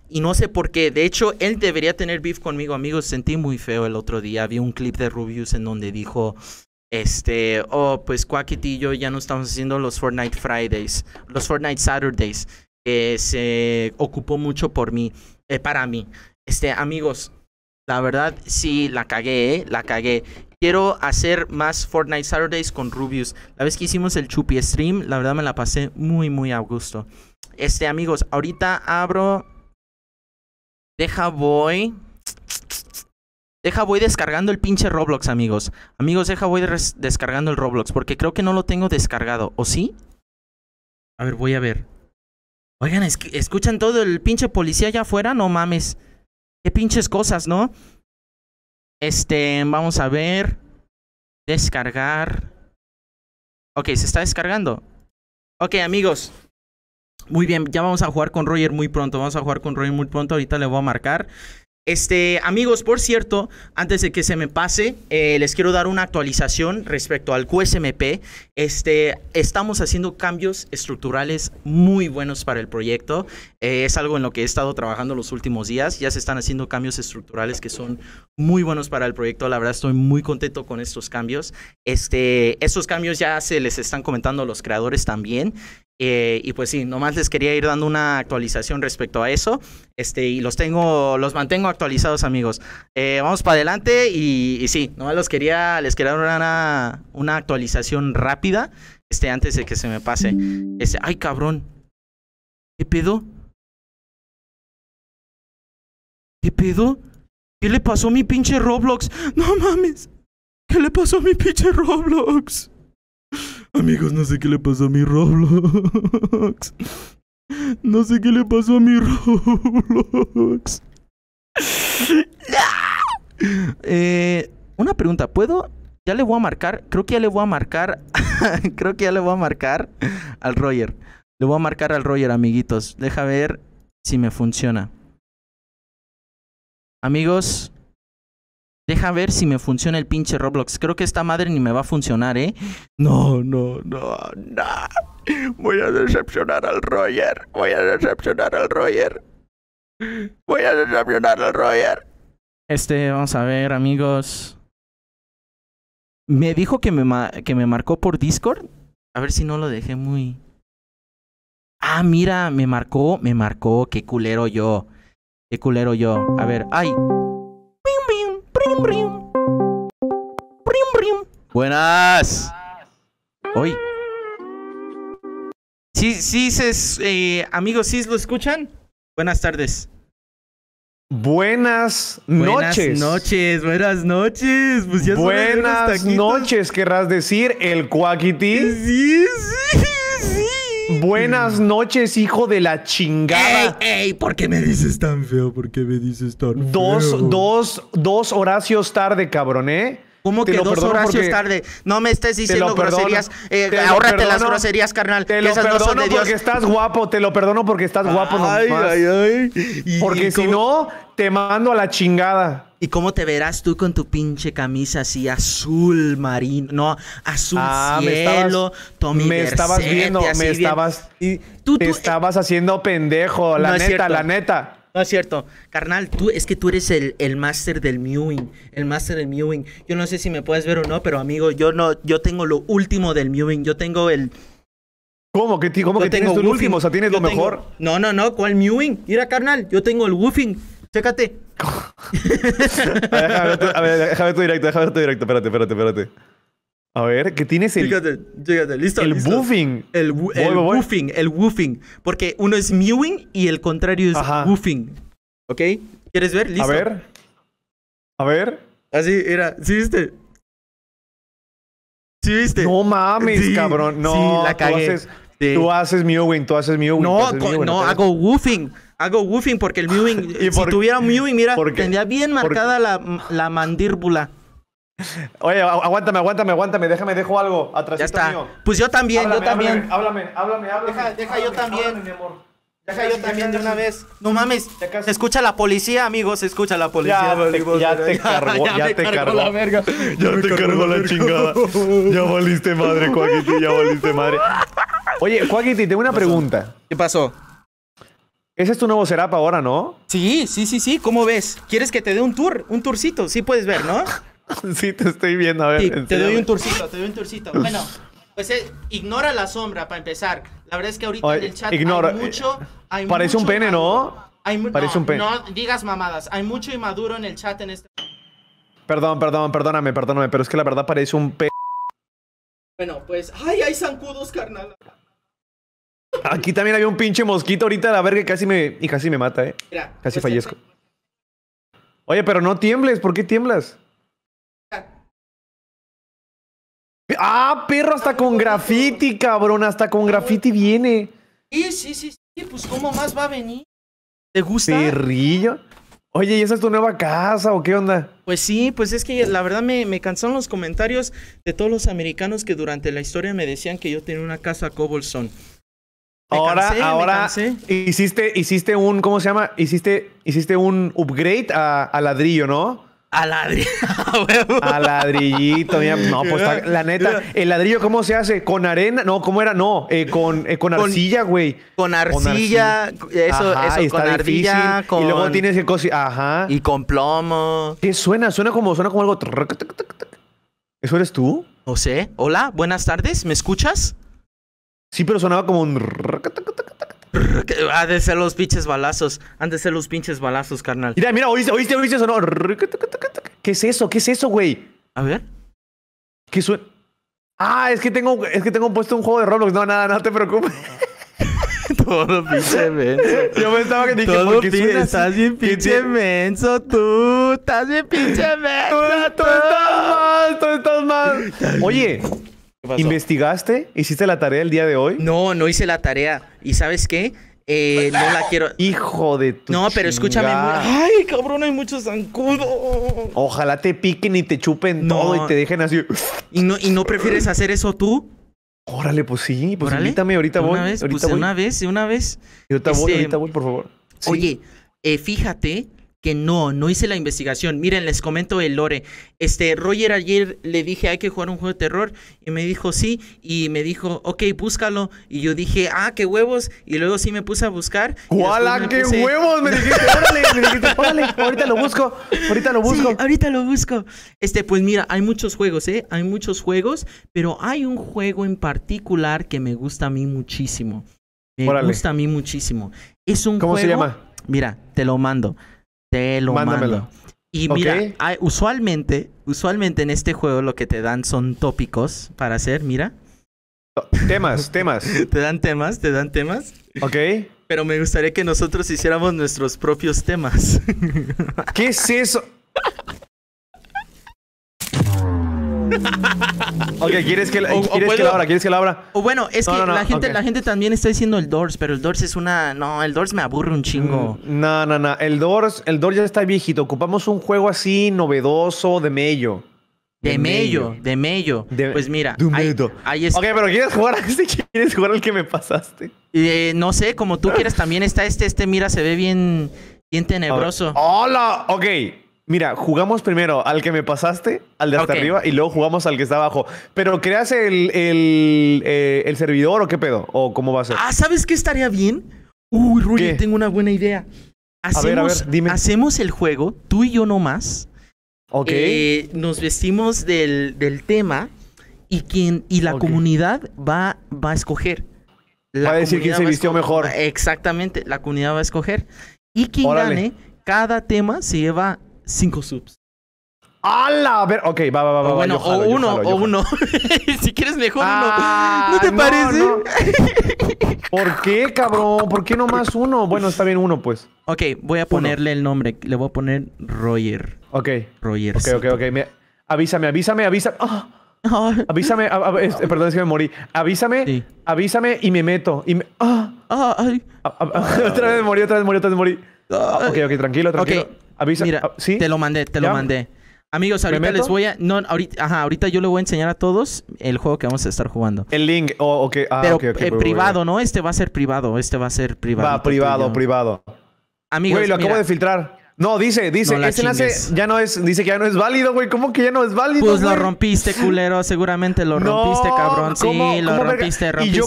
Y no sé por qué. De hecho, él debería tener beef conmigo, amigos. Sentí muy feo el otro día. Vi un clip de Rubius en donde dijo... oh, pues Quackity y yo ya no estamos haciendo los Fortnite Fridays. Los Fortnite Saturdays. Que se ocupó mucho por mí. Para mí. Amigos, la verdad, sí, la cagué, la cagué. Quiero hacer más Fortnite Saturdays con Rubius. La vez que hicimos el Chupi Stream, la verdad me la pasé muy, muy a gusto. Amigos, ahorita abro... Deja voy descargando el pinche Roblox, amigos. Amigos, deja voy descargando el Roblox. Porque creo que no lo tengo descargado. ¿O sí? A ver, voy a ver. Oigan, escuchan todo el pinche policía allá afuera. No mames. Qué pinches cosas, ¿no? Vamos a ver. Descargar. Ok, se está descargando. Ok, amigos. Muy bien, ya vamos a jugar con Roier muy pronto. Ahorita le voy a marcar. Amigos, por cierto, antes de que se me pase, les quiero dar una actualización respecto al QSMP. Estamos haciendo cambios estructurales muy buenos para el proyecto. Es algo en lo que he estado trabajando los últimos días. Ya se están haciendo cambios estructurales que son muy buenos para el proyecto. La verdad, estoy muy contento con estos cambios. Estos cambios ya se les están comentando a los creadores también. Y pues sí, nomás les quería ir dando una actualización respecto a eso. Y los mantengo actualizados, amigos. Vamos para adelante y sí, nomás les quería dar una actualización rápida. Antes de que se me pase. Ay, cabrón. ¿Qué pedo? ¿Qué pedo? ¿Qué le pasó a mi pinche Roblox? No mames. ¿Qué le pasó a mi pinche Roblox? Amigos, no sé qué le pasó a mi Roblox. No sé qué le pasó a mi Roblox. Una pregunta, ¿puedo? Ya le voy a marcar. Creo que ya le voy a marcar. Creo que ya le voy a marcar al Roier. Le voy a marcar al Roier, amiguitos. Deja ver si me funciona. Amigos, deja ver si me funciona el pinche Roblox. Creo que esta madre ni me va a funcionar, ¿eh? No, no, no, no. Voy a decepcionar al Roier. Voy a decepcionar al Roier. Voy a decepcionar al Roier. Vamos a ver, amigos. Me dijo que me marcó por Discord. A ver si no lo dejé muy... Ah, mira, me marcó. Qué culero yo. Qué culero yo. A ver, ay... Buenas. Hoy. Amigos, ¿sí lo escuchan? Buenas tardes. Buenas noches. Buenas noches. Pues ya buenas noches, querrás decir, el Quackity. Sí. Buenas noches, hijo de la chingada. Ey, ¿por qué me dices tan feo? Dos Horacios tarde, cabrón, ¿eh? ¿Cómo que dos Horacios tarde? No me estés diciendo groserías. Ahórrate las groserías, carnal. Te lo perdono porque estás guapo. Te lo perdono porque estás guapo. Ay. Porque si no, te mando a la chingada. ¿Y cómo te verás tú con tu pinche camisa así azul marino? No, azul cielo. Me estabas viendo. Te estabas haciendo pendejo. La neta, la neta. No es cierto. Carnal, es que tú eres el máster del mewing. Yo no sé si me puedes ver o no, pero amigo, yo tengo lo último del mewing. Yo tengo el... ¿Cómo que tienes lo último? O sea, tienes lo mejor. No. ¿Cuál mewing? Mira, carnal, yo tengo el woofing. Chécate. A ver, déjame tu directo. Espérate. A ver, ¿qué tienes? Fíjate, listo. Buffing. El woofing. Porque uno es mewing y el contrario es woofing. ¿Ok? ¿Quieres ver? Listo. A ver. Así era. ¿Sí viste? No mames, sí, cabrón. No, sí, la cagué. Tú haces mewing. No, hago woofing. Hago woofing porque el mewing... tuviera mewing, mira, tendría bien marcada la mandíbula. Oye, aguántame, dejo algo atrás. Ya está. Mío. Pues yo también. Háblame. Deja, yo también. Mi amor. Deja yo también de una vez. No mames. Se escucha la policía, amigos. Ya te cargó. Ya te cargó la chingada. Ya valiste madre, Quackity. Oye, Quackity, tengo una pregunta. ¿Qué pasó? Ese es tu nuevo setup ahora, ¿no? Sí. ¿Cómo ves? ¿Quieres que te dé un tour? Un tourcito. Sí puedes ver, ¿no? Sí, te estoy viendo, a ver. Sí, te doy un tourcito. Bueno, pues ignora la sombra para empezar. La verdad es que ahorita en el chat hay mucho. Parece un pene, ¿no? Parece un pene. No digas mamadas. Hay mucho inmaduro en el chat en este. Perdóname, pero es que la verdad parece un pene. Bueno, pues. ¡Ay, hay zancudos, carnal! Aquí también había un pinche mosquito ahorita, la verga, casi me mata, ¿eh? Mira, casi pues fallezco. Oye, pero no tiembles, ¿por qué tiemblas? ¡Ah, perro! Hasta con graffiti, cabrón. Hasta con graffiti viene. Sí. Pues, ¿cómo más va a venir? ¿Te gusta? Perrillo. Oye, ¿y esa es tu nueva casa o qué onda? Pues sí, pues es que la verdad me cansaron los comentarios de todos los americanos que durante la historia me decían que yo tenía una casa cobblestone. Ahora hiciste un, ¿cómo se llama? Hiciste un upgrade a ladrillo, ¿no? A ladrillito, mira. No, pues la neta, el ladrillo, ¿cómo se hace? ¿Con arena? No, ¿cómo era? No, con arcilla, güey. Con arcilla, eso, con arcilla. Y luego tienes que cocinar. Ajá. Y con plomo. ¿Qué suena? Suena como algo. ¿Eso eres tú? No sé. Hola, buenas tardes, ¿me escuchas? Sí, pero sonaba como un... Han de ser los pinches balazos. Han de ser los pinches balazos, carnal. Mira, oíste sonó. ¿Qué es eso? ¿Qué es eso, güey? A ver. ¿Qué suena? Ah, es que tengo puesto un juego de Roblox. No, nada, no te preocupes. Todo pinche menso. Yo pensaba que dije, todo pinche, estás bien pinche menso, tú. Estás bien pinche menso. Tú estás mal. Oye... ¿Investigaste? ¿Hiciste la tarea el día de hoy? No, no hice la tarea. ¿Y sabes qué? No la quiero... Hijo de tu... No, pero escúchame... Ay, cabrón, hay mucho zancudo. Ojalá te piquen y te chupen todo y te dejen así... ¿Y no prefieres hacer eso tú? Órale, pues sí. Pues invítame, ahorita voy. Una vez. Yo te voy, ahorita voy, por favor. Sí. Oye, fíjate... que no hice la investigación. Miren, les comento el lore. Roier, ayer le dije, hay que jugar un juego de terror. Y me dijo, sí. Y me dijo, ok, búscalo. Y yo dije, ah, qué huevos. Y luego sí me puse a buscar. ¡Hola, qué huevos! Me dijiste, órale, ahorita lo busco. Sí, ahorita lo busco. Pues mira, hay muchos juegos, ¿eh? Hay muchos juegos. Pero hay un juego en particular que me gusta a mí muchísimo. Es un ¿Cómo se llama? Mira, te lo mando. Mándamelo. Y mira, hay, usualmente en este juego lo que te dan son tópicos para hacer, mira. Temas. Te dan temas. Ok. Pero me gustaría que nosotros hiciéramos nuestros propios temas. ¿Qué es eso? Ok, ¿quieres que la abra? O bueno, es que la gente también está diciendo el Doors, pero el Doors es una... No, el Doors me aburre un chingo. No. El Doors ya está viejito. Ocupamos un juego así novedoso de mello. De mello. Pues mira, ahí está. Ok, pero ¿quieres jugar al que me pasaste? No sé, como tú quieras. También está mira, se ve bien tenebroso. ¡Hola! Ok. Mira, jugamos primero al que me pasaste, al de hasta arriba, y luego jugamos al que está abajo. ¿Pero creas el servidor o qué pedo? ¿O cómo va a ser? Ah, ¿sabes qué estaría bien? Uy, Roier, tengo una buena idea. A ver, dime. Hacemos el juego, tú y yo nomás. Ok. Nos vestimos del tema y la comunidad va a escoger. Va a decir quién se vistió mejor. Exactamente, la comunidad va a escoger. Y quien gane cada tema se lleva... 5 subs. ¡Hala! A ver, ok, va. Bueno, yo jalo uno. Si quieres mejor uno. ¿No te parece? No. ¿Por qué, cabrón? ¿Por qué nomás uno? Bueno, está bien uno, pues. Ok, voy a ponerle el nombre. Le voy a poner Roier. Ok. Roier. Ok. Avísame. Oh. Avísame. Perdón, es que me morí. Avísame y me meto. Otra vez morí. Ok, tranquilo. Okay. Avisa. Mira, ¿sí? Te lo mandé. Amigos, ahorita les voy a... ahorita yo le voy a enseñar a todos el juego que vamos a estar jugando. El link, Pero privado, ¿no? Este va a ser privado. Privado. Amigos, güey, lo acabo de filtrar. No, dice, no, este enlace dice que ya no es válido, güey. ¿Cómo que ya no es válido? Pues güey, lo rompiste, culero. Seguramente lo rompiste, cabrón. Sí, lo rompiste, ¿Y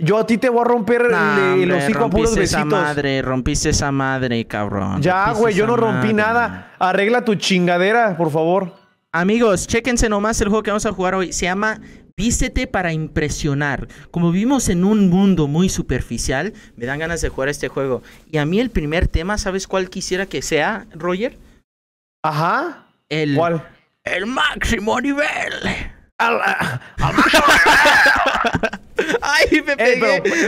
yo a ti te voy a romper los hijos a puros besitos. Rompiste esa madre, cabrón. Ya, güey, yo no rompí nada. Arregla tu chingadera, por favor. Amigos, chéquense nomás el juego que vamos a jugar hoy. Se llama... Vístete para impresionar. Como vivimos en un mundo muy superficial, me dan ganas de jugar este juego. Y a mí el primer tema, ¿sabes cuál quisiera que sea, Roier? Ajá. ¿Cuál? El máximo nivel. Al máximo nivel. Ay,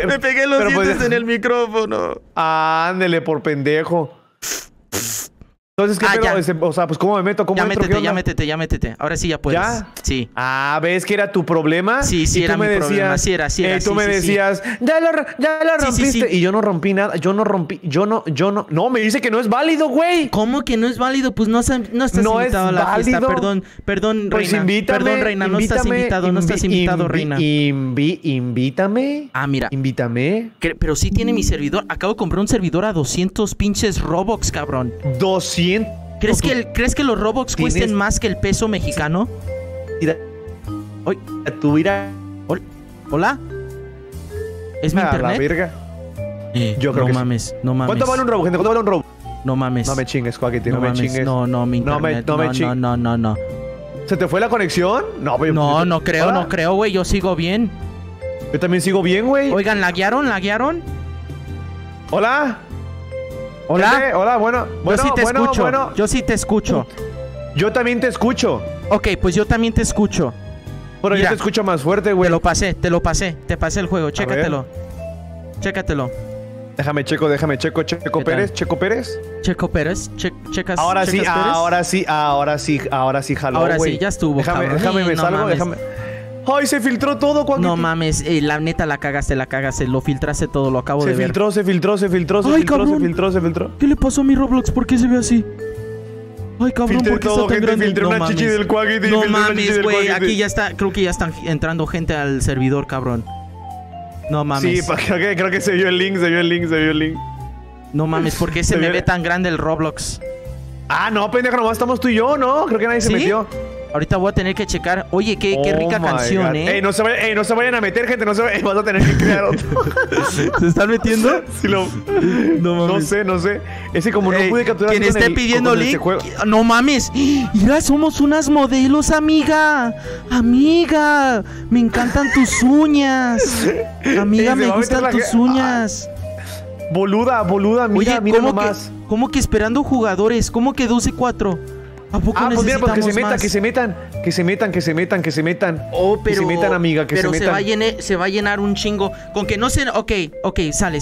me pegué los dientes en el micrófono. Ándele por pendejo. Entonces, ¿qué pedo? O sea, pues, ¿cómo me meto? ¿Cómo entro? Ya métete. Ahora sí ya puedes. ¿Ya? Sí. Ah, ¿ves que era tu problema? Sí, sí, era mi problema. Sí era. Tú me decías, ya lo rompiste. Sí. Y yo no rompí nada. Yo no rompí. No, me dice que no es válido, güey. ¿Cómo que no es válido? Pues no estás invitado a la fiesta. Perdón, pues reina. Invítame. Perdón, reina, no estás invitado. No estás invitado, reina. Invítame. Ah, mira. Invítame. Pero sí tiene mi servidor. Acabo de comprar un servidor a 200 pinches Robux, cabrón. 200. ¿Crees que los Robux cuesten más que el peso mexicano? Hola. ¿Es mi internet? La verga. Yo creo que no mames, no mames. ¿Cuánto vale un Robux, gente? ¿Cuánto vale un Robux? No mames. No me chingues, Quackity, no me chingues. No, mi internet. No. ¿Se te fue la conexión? No creo, güey, yo sigo bien. Yo también sigo bien, güey. Oigan, ¿laguearon? Hola. Hola, bueno, yo sí te escucho. Yo sí te escucho. Yo también te escucho. Ok, pues yo también te escucho. Pero mira, yo te escucho más fuerte, güey. Te lo pasé. Te pasé el juego, chécatelo. Déjame checo. Checo Pérez. Checas. Ahora sí, jaló, güey. Ahora sí, ya estuvo. Déjame, me salgo. ¡Ay, se filtró todo! No mames, la neta la cagaste. Lo filtraste todo, lo acabo de ver. Se filtró. ¿Qué le pasó a mi Roblox? ¿Por qué se ve así? Ay, cabrón, ¿por qué está tan grande? Filtré una chichi del Quackity. No mames, güey, aquí ya está. Creo que ya están entrando gente al servidor, cabrón. No mames. Sí, creo que se vio el link. No mames, ¿por qué se me ve tan grande el Roblox? Ah, no, pendejo, nomás estamos tú y yo, ¿no? Creo que nadie se metió. Ahorita voy a tener que checar. Oye, qué rica canción, God. No se vayan a meter, gente. Vas a tener que crear otro. ¿Se están metiendo? No sé. Ese como no pude capturar. Quien esté pidiendo link. No mames. Mira, somos unas modelos, amiga. Amiga. Me encantan tus uñas. Amiga, me gustan tus uñas. Boluda. Mira nomás. ¿Cómo que esperando jugadores? ¿Cómo que 12-4? ¿A poco necesitamos pues mira, pues que se metan. Oh, pero, que se metan, amiga, que se metan. Se va a llenar un chingo. Con que no se... Ok, sale.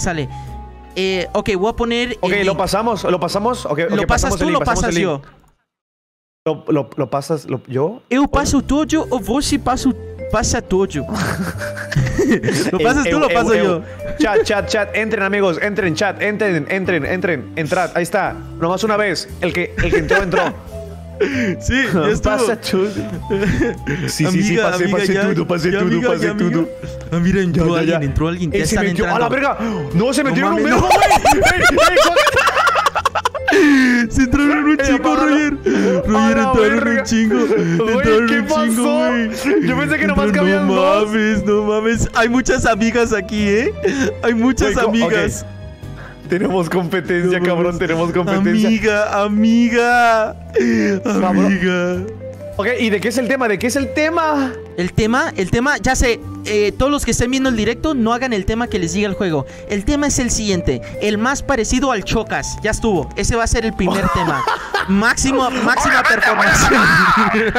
Voy a poner... Ok, lo pasamos. ¿Lo pasas tú o lo pasas yo? ¿Lo pasas yo? ¿Eu paso todo o vos si paso... Pasa tuyo. Lo pasas tú, lo paso yo. Chat. Entren, amigos. Entren. Entrad. Ahí está. Nomás una vez. El que entró. Sí, ya estuvo. Pasa tuyo. Sí. Pasé tuyo. Ah, mira, entró alguien. Ya están entrando. ¡A la verga! ¡No, se metió un mero, güey! Se entraron un chico, Roier. Entraron un chingo, güey. Yo pensé que nomás cabían dos. No mames. Hay muchas amigas aquí, ¿eh? Hay muchas amigas. Tenemos competencia, cabrón. Tenemos competencia. Amiga. Ok, ¿y de qué es el tema? El tema, ya sé, todos los que estén viendo el directo, no hagan el tema que les diga el juego. El tema es el siguiente, el más parecido al Chocas. Ya estuvo, ese va a ser el primer tema. Máxima performance. Te voy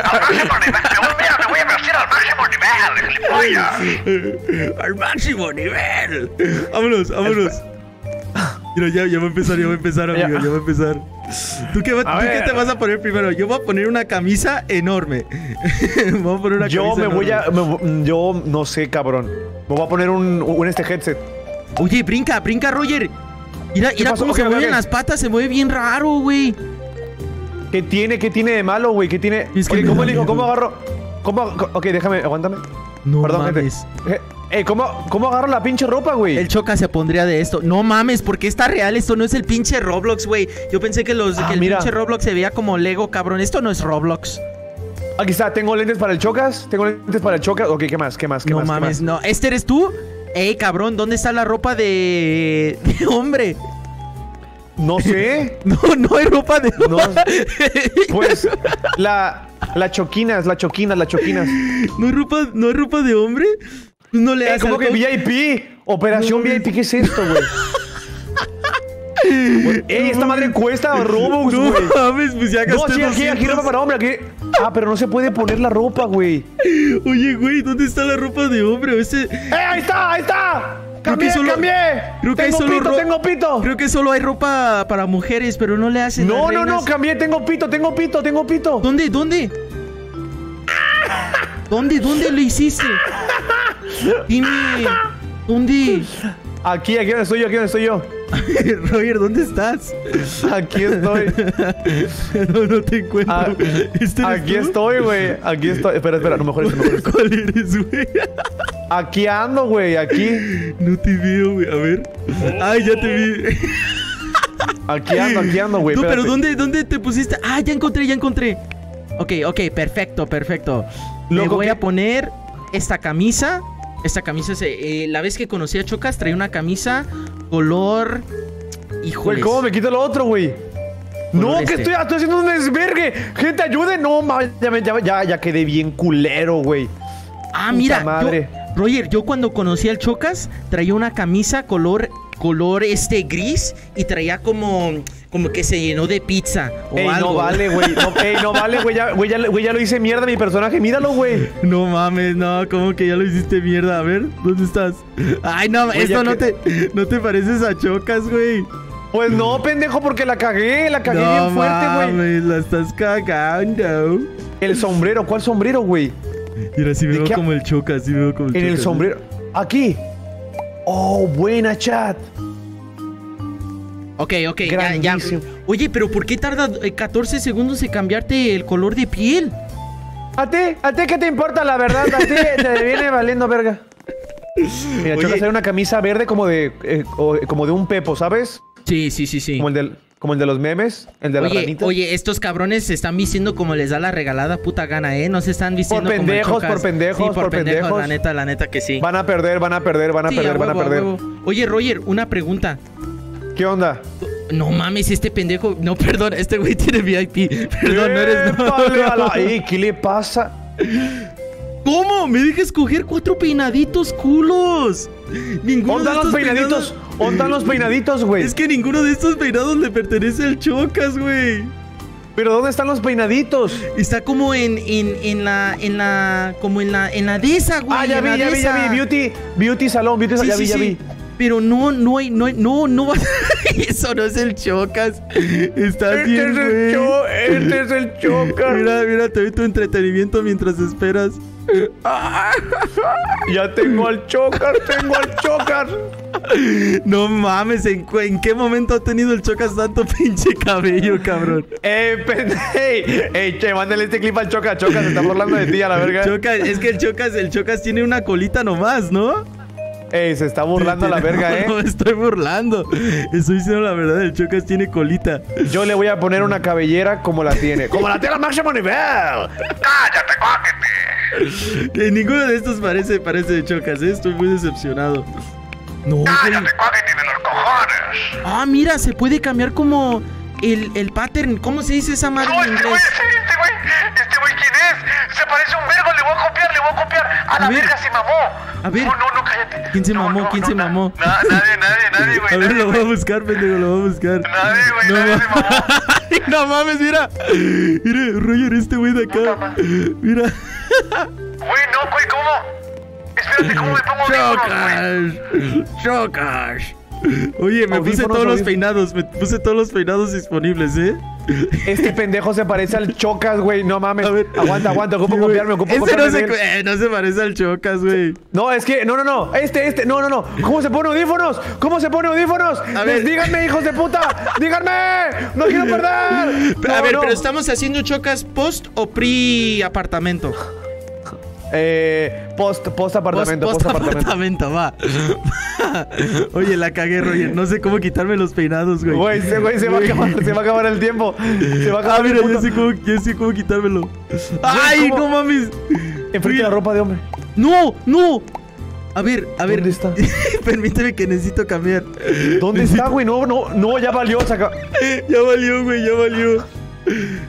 a hacer al máximo nivel. Vámonos. Mira, ya va a empezar, amigo, ya va a empezar. ¿Tú qué te vas a poner primero? Yo voy a poner una camisa enorme. Yo no sé, cabrón. Me voy a poner un headset. Oye, brinca, Roier. Mira cómo se mueven las patas, se mueve bien raro, güey. ¿Qué tiene de malo, güey? ¿Cómo agarro? Ok, déjame, aguántame. No, perdón, mames. Gente. ¿Cómo agarro la pinche ropa, güey? El Choca se pondría de esto. No mames, porque está real. Esto no es el pinche Roblox, güey. Yo pensé que el pinche Roblox se veía como Lego, cabrón. Esto no es Roblox. Aquí está. Tengo lentes para el Chocas. Ok, ¿qué más? No mames, no. ¿Este eres tú? Ey, cabrón, ¿dónde está la ropa de hombre? No sé. No hay ropa de hombre. No. Pues, las choquinas. ¿No hay ropa de hombre? No le das como que VIP. Operación VIP, ¿qué es esto, güey? Esta madre cuesta Robux, güey. No mames, pues ya gasté. No, sí, aquí ropa para hombre, aquí. Ah, pero no se puede poner la ropa, güey. Oye, güey, ¿dónde está la ropa de hombre? Ahí está! ¡Cambié, cambié! Creo que tengo pito, tengo pito. Creo que solo hay ropa para mujeres, pero no le hacen. No, no, no, cambié, tengo pito, tengo pito, tengo pito. ¿Dónde? ¿Dónde? ¿Dónde? ¿Dónde lo hiciste? Dime. ¿Dónde? Aquí, aquí donde estoy yo, aquí donde estoy yo. Roier, ¿dónde estás? Aquí estoy. No, no te encuentro. Aquí estoy, güey. Aquí estoy. Espera, espera, a lo mejor es esto. ¿Cuál eres, güey? Aquí ando, güey, aquí. No te veo, güey, a ver. Ay, ya te vi. Aquí ando, güey. No, pero ¿dónde te pusiste? Ah, ya encontré, ya encontré. Ok, ok, perfecto, perfecto. Le voy a poner esta camisa. Esta camisa es, la vez que conocí a Chocas traía una camisa color... Híjole, ¿cómo me quita lo otro, güey? No, que estoy haciendo un desvergue. Gente, ayude. No, ya quedé bien culero, güey. Ah, mira, madre. Roier, yo cuando conocí al Chocas traía una camisa color gris y traía como que se llenó de pizza o algo. No vale, güey. No, no vale, güey. Ya lo hice mierda mi personaje. Míralo, güey. No mames, no. ¿Cómo que ya lo hiciste mierda? A ver, ¿dónde estás? Ay, no, wey, esto no te pareces a Chocas, güey. Pues no, pendejo, porque la cagué no, bien fuerte, güey. La estás cagando. El sombrero, ¿cuál sombrero, güey? Mira, si me veo como el Chocas, si me veo como el Chocas. En el sombrero. Aquí. Oh, buena, chat. Ok, ok, ya, ya. Oye, pero ¿por qué tarda 14 segundos en cambiarte el color de piel? ¿A ti qué te importa, la verdad? A ti te viene valiendo verga. Mira, Chocas trae una camisa verde como de un Pepo, ¿sabes? Sí, sí, sí, sí. Como el de los memes, el de la ranita. Oye, estos cabrones se están vistiendo como les da la regalada puta gana, ¿eh? No se están vistiendo como pendejos, por pendejos, sí, por pendejos. La neta que sí. Van a perder, van a perder, van a perder, a huevo, van a perder. Oye, Roier, una pregunta. ¿Qué onda? No mames, este pendejo... No, perdón, este güey tiene VIP. Perdón, no eres... No. ¿Qué le pasa? ¿Cómo? Me dije escoger 4 peinaditos culos. Ninguno de estos peinaditos... ¿Ondan los peinaditos, güey? Es que ninguno de estos peinados le pertenece al Chocas, güey. ¿Pero dónde están los peinaditos? Está como en la de esa, güey. Ah, ya vi. Beauty salón, beauty salón, ya vi. Pero no. Eso no es el Chocas. Está bien, güey. Este es el Chocas. Mira, te doy tu entretenimiento mientras esperas. Ya tengo al Chocas, No mames, ¿en qué momento ha tenido el Chocas tanto pinche cabello, cabrón? Che, mándale este clip al Chocas, se está burlando de ti a la verga. Chocas, es que el Chocas tiene una colita nomás, ¿no? Se está burlando a la verga, No me estoy burlando. Estoy diciendo la verdad, el Chocas tiene colita. Yo le voy a poner una cabellera como la tiene. ¡Como la tiene a máximo nivel! ¡Cállate, Quackity! Que ninguno de estos parece Chocas, ¿eh? Estoy muy decepcionado. No, ¡cállate, Quackity, de los cojones! Ah, mira, se puede cambiar como el pattern. ¿Cómo se dice esa madre en inglés? Este güey, ¿quién es? Se parece un vergo, le voy a copiar. A la verga, se mamó. A ver. No, cállate. ¿Quién se mamó? Nadie, güey. A ver, lo voy a buscar, pendejo, lo voy a buscar. Nadie, güey, nadie se mamó. No mames, mira. Mira, Roier, este güey de acá. Mira. Güey, no, güey, ¿cómo? Espérate, ¿cómo me pongo bien? Chocas. Oye, me puse todos los peinados. Me puse todos los peinados disponibles, ¿eh? Este pendejo se parece al Chocas, güey. No mames. A ver. Aguanta. Ocupo copiarme, no se parece al Chocas, güey. No, es que... No. No. ¿Cómo se pone audífonos? A ver. Díganme, hijos de puta. Díganme. No quiero perder. Pero estamos haciendo Chocas post o pre apartamento. Post apartamento, va. Oye, la cagué, Roier. No sé cómo quitarme los peinados, güey. Güey, se va a acabar el tiempo. Mira, yo sé cómo quitármelo. ¡Ay, no mames! Enfrente la ropa de hombre. ¡No! A ver. ¿Dónde está? Permíteme que necesito cambiar. ¿Dónde está, güey? No, ya valió. Ya valió, güey.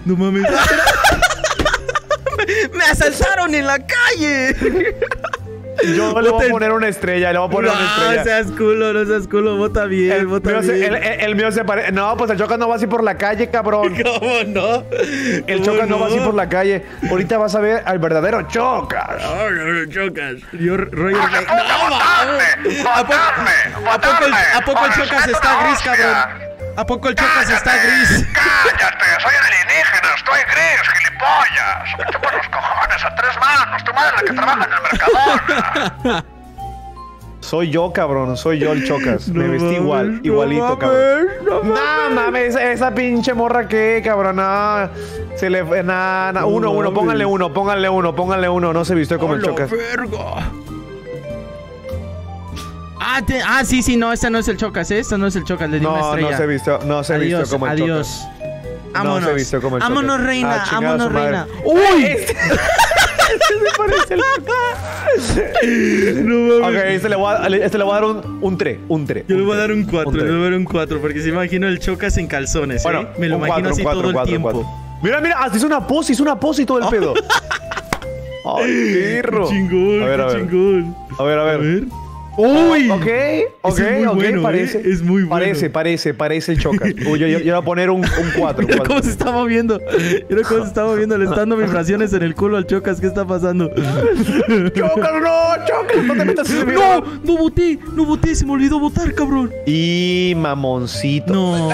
No mames. ¡Me asaltaron en la calle! Yo le voy a poner una estrella, le voy a poner una estrella. No seas culo, no seas culo, vota bien, vota bien. El mío se parece. No, pues el Chocas no va así por la calle, cabrón. ¿Cómo no? El Chocas no va así por la calle. Ahorita vas a ver al verdadero Chocas. No, no, no, Chocas. Yo, Roier. ¿A poco el Chocas está gris, cabrón? ¿A poco el Chocas está gris? ¡Cállate! ¡Soy alienígena! ¡Estoy gris, gilipollas! ¡Me chupan los cojones a tres manos! ¡Tu madre que trabaja en el Mercadona! Soy yo, cabrón. Soy yo el Chocas. No, me vestí igual. Igualito, cabrón. No mames. Nah, mames. Esa pinche morra que, cabrón. Nah. Se le... Nah, nah. Uno. Pónganle uno. Pónganle uno. Pónganle uno. No se vistió como el Chocas. Verga. Sí, no, esta no es el Chocas, ¿eh? Esta no es el Chocas, le di una estrella. No se vistió como el Chocas. Vámonos. No se vistió como el Chocas. Vámonos, reina, vámonos, reina. ¡Uy! Este se parece el Chocas. No mames. Ok, este le voy a dar un 3, un 3. Yo le voy a dar un 4, le voy a dar un 4, porque se imagino el Chocas en calzones, ¿eh? Bueno, me lo imagino así todo el tiempo. Mira, mira, hasta hizo una pose y todo el pedo. ¡Ay, perro! ¡Chingón, chingón! A ver. ¡Uy! Ok, parece. Es muy bueno. Parece el Chocas. Uy, yo voy a poner un 4. Mira cómo se está moviendo. Le están dando vibraciones en el culo al Chocas. ¿Qué está pasando? ¡Chocas, no te metas en el video! No voté. Se me olvidó votar, cabrón. Y mamoncito. No.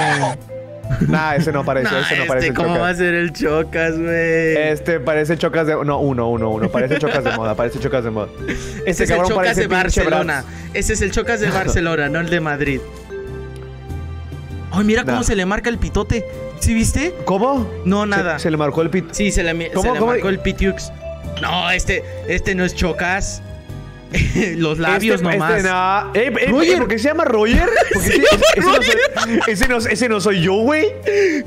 Nah, ese no parece, parece el Chocas. ¿Cómo va a ser el Chocas, güey? Este parece Chocas de... No, uno. Parece Chocas de moda, Ese es el Chocas de Barcelona. Ese es el Chocas de Barcelona, no el de Madrid. Ay, mira cómo se le marca el pitote. ¿Sí viste? ¿Cómo? No, nada. ¿Se le marcó el pit? Sí, se le marcó el pitiux. No, este no es Chocas. Los labios nomás. ¿Por qué se llama Roier? Ese no soy yo, güey.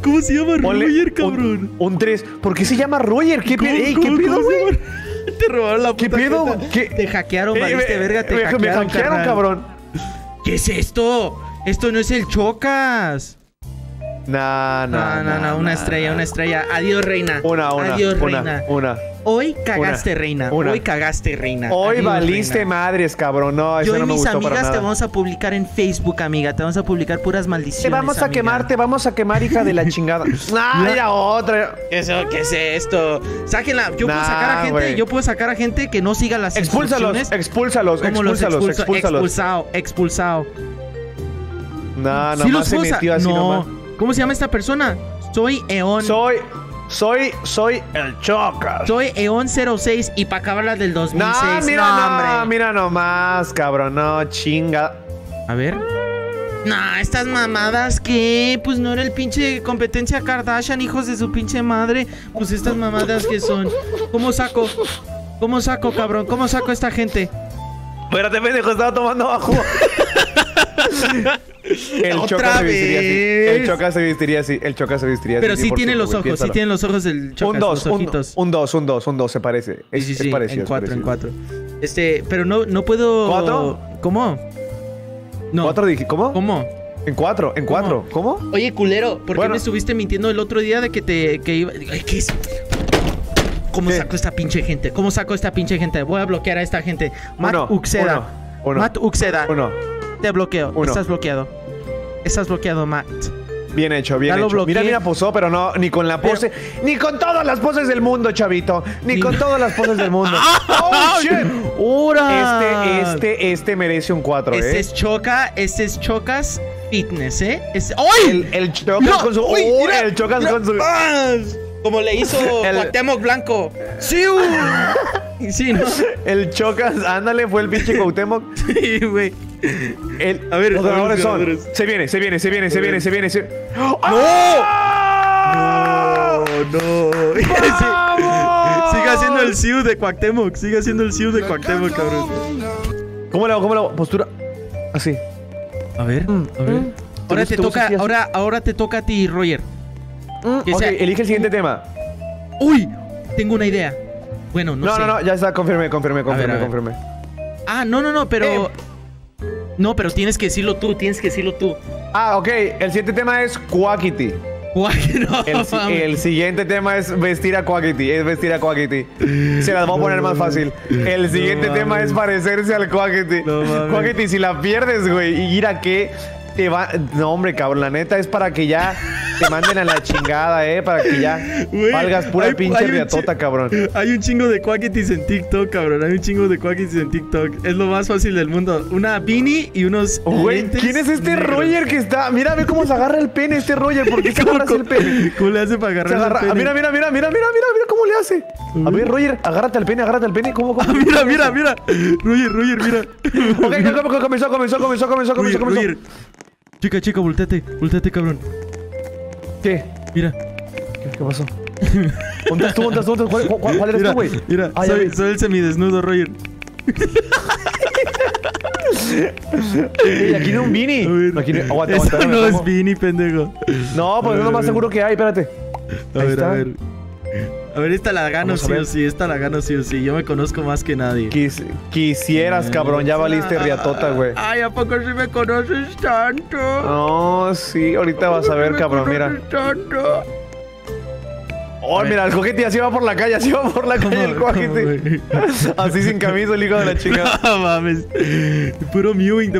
¿Cómo se llama Roier, cabrón? Un 3. ¿Por qué se llama Roier? ¿Qué pedo, güey? Te robaron la puta. ¿Qué pedo? Te hackearon, valiste verga. Me hackearon, cabrón. ¿Qué es esto? Esto no es el Chocas. No, una estrella. Adiós, reina. Adiós, reina. Hoy cagaste, reina. Hoy valiste madres, cabrón. No, eso no me gustó para nada. Yo y mis amigas te vamos a publicar en Facebook, amiga. Te vamos a publicar puras maldiciones, Te vamos a quemar, hija de la chingada. ¡Ah, era otra! ¿Qué es esto? Sáquenla. Yo puedo sacar a gente que no siga las instrucciones. Expúlsalos. Expulsado. No, nomás se metió así nomás. ¿Cómo se llama esta persona? Soy Eon. Soy el Chocas. Soy Eon06 y para acabarlas del 2006. Mira nomás, cabrón. No, chinga. A ver. Nah, estas mamadas que... Pues no era el pinche competencia Kardashian, hijos de su pinche madre. Pues estas mamadas que son... ¿Cómo saco, cabrón? ¿Cómo saco a esta gente? Espérate, pendejo, estaba tomando ajo. El Chocas se vestiría así. Pero sí tiene los ojos, el Chocas. Un 2 se parece. Es parecido. En 4. Pero no puedo... ¿4? ¿Cómo? No. ¿4 dije? ¿Cómo? En 4. ¿Cómo? Oye, culero, ¿por qué me estuviste mintiendo el otro día de que te... ¿Qué es? ¿Cómo saco esta pinche gente? Voy a bloquear a esta gente. Matt Uxeda. Te bloqueo. Estás bloqueado, Matt. Bien hecho. Mira, posó, pero no, ni con la pose. Ni con todas las poses del mundo, chavito. ¡Oh, shit! ¡Hora! Este merece un 4, ¿eh? Este es Chocas Fitness, ¿eh? ¡Ay! El Chocas con su... El Chocas con su... Como le hizo Cuauhtémoc Blanco. Sí, ¿no? El Chocas, ándale, fue el pinche Cuauhtémoc. Sí, güey. A ver, los ganadores son. Se viene. ¡No! Sigue haciendo el Siu de Cuauhtémoc. Cabrón. ¿Cómo le hago? Postura. Así. A ver. Ahora te toca a ti, Roier. Ok, elige el siguiente tema. ¡Uy! Tengo una idea. Bueno, no sé. No, ya está, confirme. Ah, no, pero... No, pero tienes que decirlo tú. Ah, ok, el siguiente tema es Quackity. No, el siguiente tema es vestir a Quackity. Se las voy a poner más fácil. El siguiente tema es parecerse al Quackity. Quackity, si la pierdes, güey, y ir a qué te va... No, hombre, cabrón, la neta es para que ya te manden a la chingada, para que ya valgas pura pinche riatota, cabrón. Hay un chingo de Quackities en TikTok, cabrón. Es lo más fácil del mundo. Una beanie y unos... Güey, ¿quién es este Roier que está...? Mira, ve cómo se agarra el pene este Roier. ¿Por qué se agarra el pene? ¿Cómo le hace para agarrar el pene? Mira, mira cómo le hace. A ver, Roier, agárrate al pene, ¿Cómo? Mira, Roier, mira. Ok, comenzó. Roier, chica, volteate, cabrón. ¿Qué? Mira. ¿Qué pasó? ¿Dónde estás? ¿Cuál eres tú, güey? Mira, soy el semidesnudo, Roier. Aquí no hay un beanie. Aguanta, eso no es beanie, pendejo. No, pues es lo más seguro que hay, espérate. A ver. A ver, esta la gano sí o sí, yo me conozco más que nadie. Quisieras, cabrón, ya valiste riatota, güey. Ay, ¿a poco sí me conoces tanto? No, sí, ahorita vas a ver, cabrón, mira. Oh, mira, el Quackity así va por la calle, el Quackity. Así sin camisa, el hijo de la chica. No mames. De puro mewing.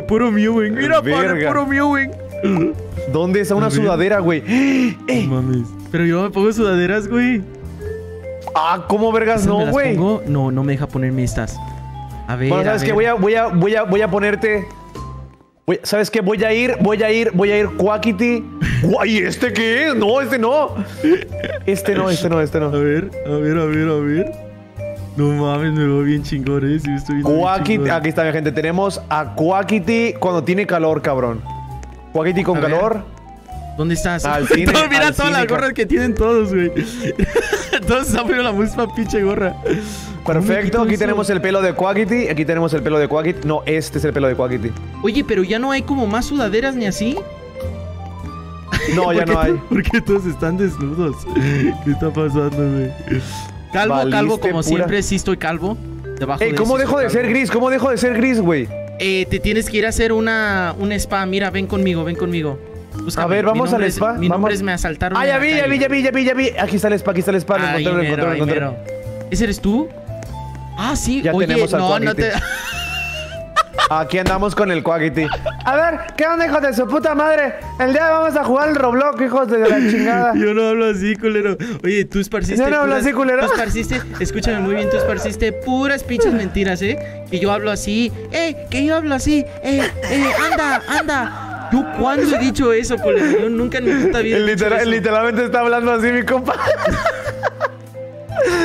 Mira, padre, puro mewing. ¿Dónde está una sudadera, güey? No mames. Pero yo me pongo sudaderas, güey. Ah, ¿cómo vergas no, güey? No me deja ponerme estas. A ver, bueno, ¿sabes qué? Voy a ponerte... ¿Sabes qué? Voy a ir Quackity. ¿Y este qué es? No, este no. Este no. A ver. No mames, me veo bien chingón, Quackity. Aquí está, mi gente. Tenemos a Quackity cuando tiene calor, cabrón. Quackity con calor. ¿Dónde estás? Al cine. Mira todas las gorras que tienen todos, güey. Todos están poniendo la misma pinche gorra. Perfecto, aquí tenemos el pelo de Quackity. No, este es el pelo de Quackity. Oye, pero ya no hay como más sudaderas ni así. No, ya no hay. ¿Por qué todos están desnudos? ¿Qué está pasando, güey? Calvo, como siempre, sí estoy calvo. Ey, ¿cómo dejo de ser gris? Güey? Te tienes que ir a hacer un spa. Mira, ven conmigo. Búscame. A ver, vamos al spa. Me asaltaron. Ah, ya vi. Aquí está el spa. Lo encontré. ¿Ese eres tú? Ah, sí. Ya. Oye, tenemos al Quackity. Aquí andamos con el Quackity. A ver, ¿qué onda, hijos de su puta madre? El día vamos a jugar al Roblox, hijos de la chingada. Yo no hablo así, culero. Oye, tú esparciste... Yo no hablo así, culero. Tú esparciste... Escúchame muy bien, tú esparciste puras pinches mentiras, que yo hablo así. Anda. ¿Tú cuándo he dicho eso, culero? Yo nunca en mi puta vida. Literalmente está hablando así, mi compa.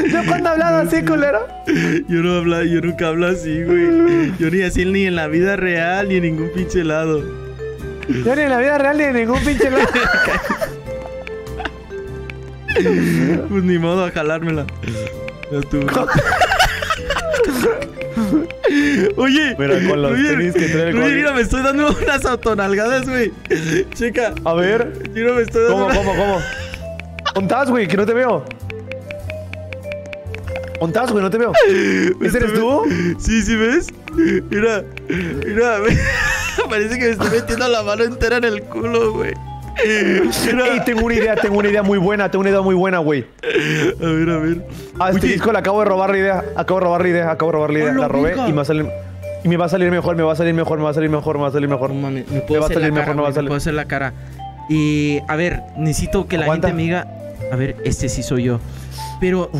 ¿Yo cuándo he hablado así, culero? Yo nunca hablo así, güey. Yo ni así ni en la vida real, ni en ningún pinche lado. Pues ni modo a jalármela. Ya estuvo. Oye, pero con los tenis que trae el Quackity. Mira, me estoy dando unas autonalgadas, güey. Chica, a ver. Mira, me estoy dando. ¿Cómo? ¿Ontás, güey? Que no te veo. ¿Ese eres tú? Sí, ¿ves? Mira, güey. Parece que me estoy metiendo la mano entera en el culo, güey. Ey, tengo una idea muy buena, güey. A ver. A este disco le acabo de robar la idea. La robé y me va a salir mejor. Me puedo hacer la cara. Y a ver, necesito que la gente me diga. A ver, este sí soy yo. Pero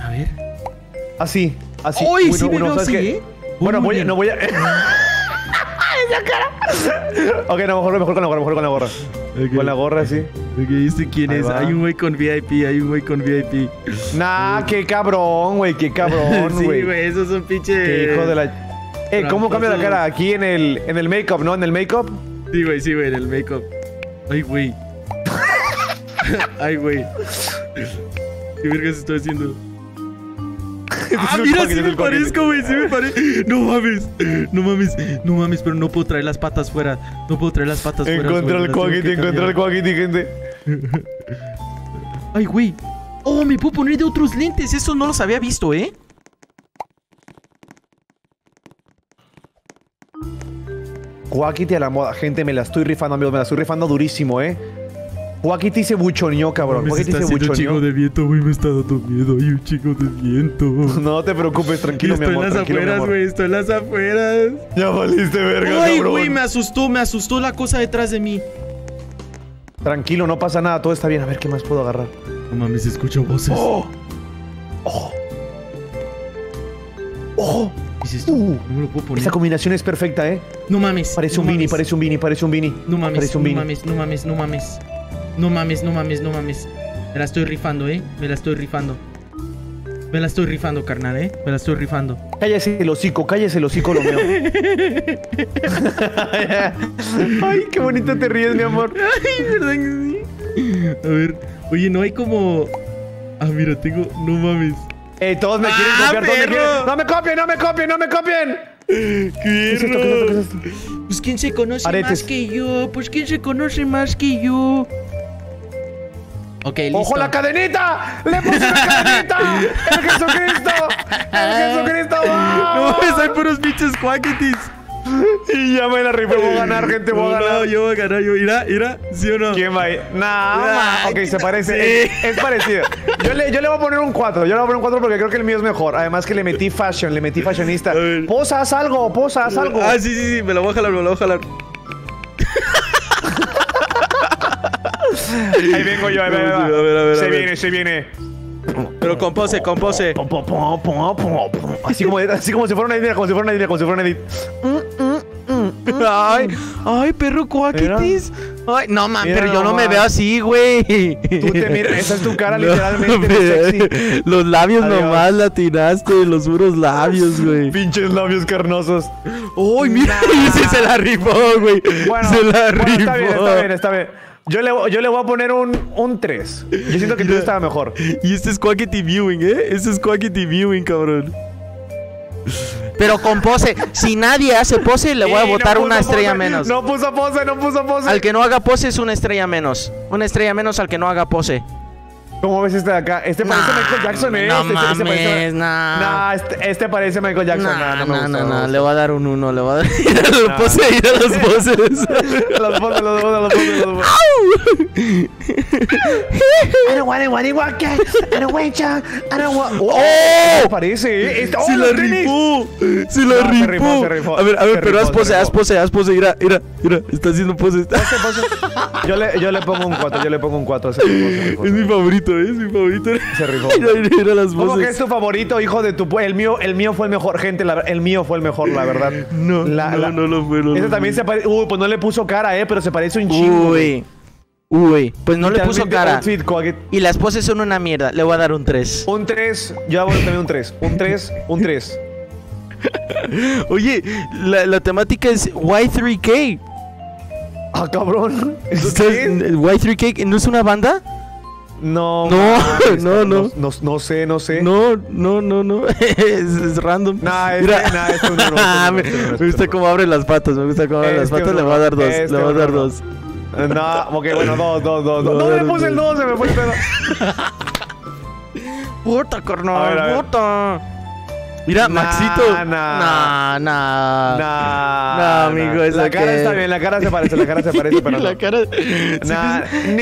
a ver. Así. ¡Uy, sí me veo así, Bueno, voy a ¡la cara! Ok, no, mejor con la gorra, Con la gorra, sí. Ok, ¿este quién es? Va. Hay un güey con VIP. Nah, qué cabrón, güey. Sí, güey, eso es un pinche... Qué hijo de la... ¿Cómo cambia la cara? Aquí en el make-up, ¿no? Sí, güey, en el make-up. Ay, güey. ¿Qué vergas estoy haciendo? Ah, mira, sí me parezco, güey, No mames, pero no puedo traer las patas fuera. Encontré el Quackity, gente. Ay, güey. Oh, me puedo poner de otros lentes. Eso no los había visto, Quackity a la moda. Gente, me la estoy rifando, amigos. Me la estoy rifando durísimo, Quackity se buchoneó, cabrón. Quackity se buchoneó. Un chico de viento, güey, me está dando miedo. Hay un chico de viento. No te preocupes, tranquilo, mi amor. Estoy en las afueras, güey. Estoy en las afueras. Ya valiste verga, ay, cabrón. Güey, me asustó la cosa detrás de mí. Tranquilo, no pasa nada, todo está bien. A ver, ¿qué más puedo agarrar? No mames, escucho voces. ¡Oh! ¡Oh! ¡Oh! ¿Qué es esto? No me lo puedo poner. Esta combinación es perfecta, ¿eh? No mames. Parece un mini, parece un mini, parece un mini. No mames, no mames, no mames, no mames. No mames, no mames, no mames. Me la estoy rifando, ¿eh? Me la estoy rifando. Me la estoy rifando, carnal, ¿eh? Me la estoy rifando. Cállese el hocico, lo mío. Ay, qué bonito te ríes, mi amor. Ay, ¿verdad que sí? A ver, oye, no hay como... Ah, mira, tengo... No mames. Todos me quieren copiar, todos me quieren... ¡No me copien, no me copien, no me copien! ¿Qué es esto? ¿Qué es esto? Pues ¿quién se conoce más que yo? Pues ¿quién se conoce más que yo? Okay, listo. ¡Ojo la cadenita! ¡Le puse una cadenita! ¡El Jesucristo! ¡El Jesucristo! ¡Oh! No, hay puros bichos Quackities. Y ya me la rifé. Voy a ganar, gente. Voy a ganar. No, yo voy a ganar. Yo, mira, mira. ¿Sí o no? ¿Quién va ahí? Nah, ok, se parece. Sí. Es parecido. Yo le voy a poner un 4. Yo le voy a poner un 4 porque creo que el mío es mejor. Además que le metí fashion. Le metí fashionista. Posa, haz algo. Posa, haz algo. Ah, sí, sí, sí. Me la voy a jalar, me la voy a jalar. Ahí vengo yo, ahí vengo. A ver, a ver. Se viene, se viene. Pero compose, compose. Así como si fuera una idea, como si fuera una idea, como si fuera una idea. Ay, ay, perro Quackities. Ay, no, man, mira, pero yo no me veo así, güey. Tú te miras, esa es tu cara, no, literalmente. Sexy. Los labios adiós. Nomás latinaste, los duros labios, güey. Pinches labios carnosos. Uy, oh, mira, nah. Sí, se la rifó, güey. Bueno, se la rifó. Está bien, está bien, está bien. Yo le voy a poner un 3. Yo siento que tú estaba mejor. Y este es Quackity Viewing, ¿eh? Este es Quackity Viewing, cabrón. Pero con pose. Si nadie hace pose, le voy a botar una estrella menos. No puso pose, no puso pose. Al que no haga pose es una estrella menos. Una estrella menos al que no haga pose. ¿Cómo ves este de acá? Este parece Michael Jackson, ¿eh? No mames, nah. Este parece Michael Jackson. No, le voy a dar un 1. Le voy a dar... Los poses, ir a los poses. Los poses, los poses, los poses, los poses. I don't want it, what it want, I don't want you, I don't want... ¡Oh! Parece, ¿eh? ¡Oh, se la rifó! ¡Se la rifó! A ver, pero haz pose, haz pose, haz pose. Mira, mira, mira. Está haciendo pose. Pase, pase. Yo le pongo un 4, yo le pongo un 4. Es mi favorito. Es mi favorito. Se rifó. ¿Cómo que es tu favorito, hijo de tu... El mío fue el mejor, gente. El mío fue el mejor, la verdad. No, no lo fue. Este también se parece... Uy, pues no le puso cara, pero se parece un chingo. Uy. Uy, pues no le puso cara. Y las poses son una mierda. Le voy a dar un 3. Un 3. Yo hago también un 3. Un 3. Un 3. Oye, la temática es Y3K. Ah, cabrón. ¿Y3K no es una banda? No, no sé, no sé. No. Es random. Nah, es un uno. Me gusta cómo abre las patas, me gusta cómo abre las patas. Le voy a dar 2, le voy a dar 2. No, ok, bueno, 2. No le puse el 2, se me fue el pedo. Puta, carnal, puta. Mira, Maxito. Nah, amigo, esa cara está bien, la cara se parece, pero la cara.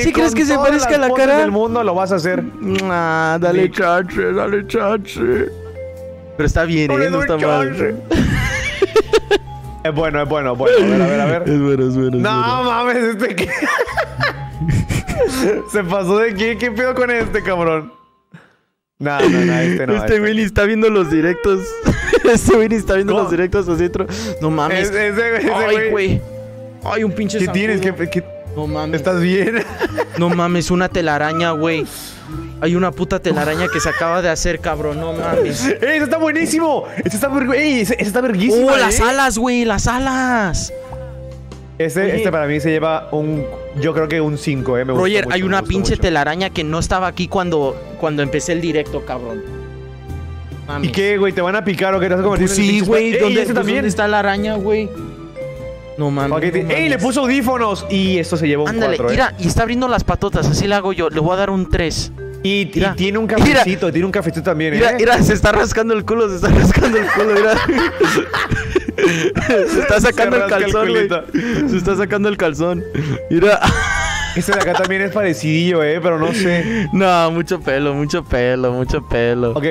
¿Sí crees que se parezca a la cara? Del mundo lo vas a hacer. Nah, dale chance, dale chance. Pero está bien, no está mal. Es bueno. A ver. Es bueno. No mames, este que se pasó de aquí, ¿qué pedo con este cabrón? No, este Willy está viendo los directos. Este Willy está viendo los directos hacia otro. No mames. Ay, güey. Ay, un pinche zancudo. ¿Qué tienes? ¿Qué? No mames. ¿Estás bien? No mames, una telaraña, güey. Hay una puta telaraña que se acaba de hacer, cabrón. No mames. ¡Ey, ese está buenísimo! Ese está verguísimo. ¡Oh, las alas, güey! ¡Las alas! Este para mí se lleva un... Yo creo que un 5, me gusta Roier, mucho, hay una pinche telaraña que no estaba aquí cuando empecé el directo, cabrón. Mames. ¿Y qué, güey? ¿Te van a picar o qué? ¿Te vas a convertir en pinches? Sí, güey. ¿Dónde está la araña, güey? No mames. Okay, ¡ey, le puso audífonos! Y esto se lleva un 4, mira, y está abriendo las patotas. Así le hago yo. Le voy a dar un 3. Y tiene un cafecito, mira, tiene un cafecito también, mira, mira, se está rascando el culo, mira. Se está sacando el calzón, güey. Se está sacando el calzón. Mira. Este de acá también es parecidillo, pero no sé. No, mucho pelo, mucho pelo, mucho pelo. Ok,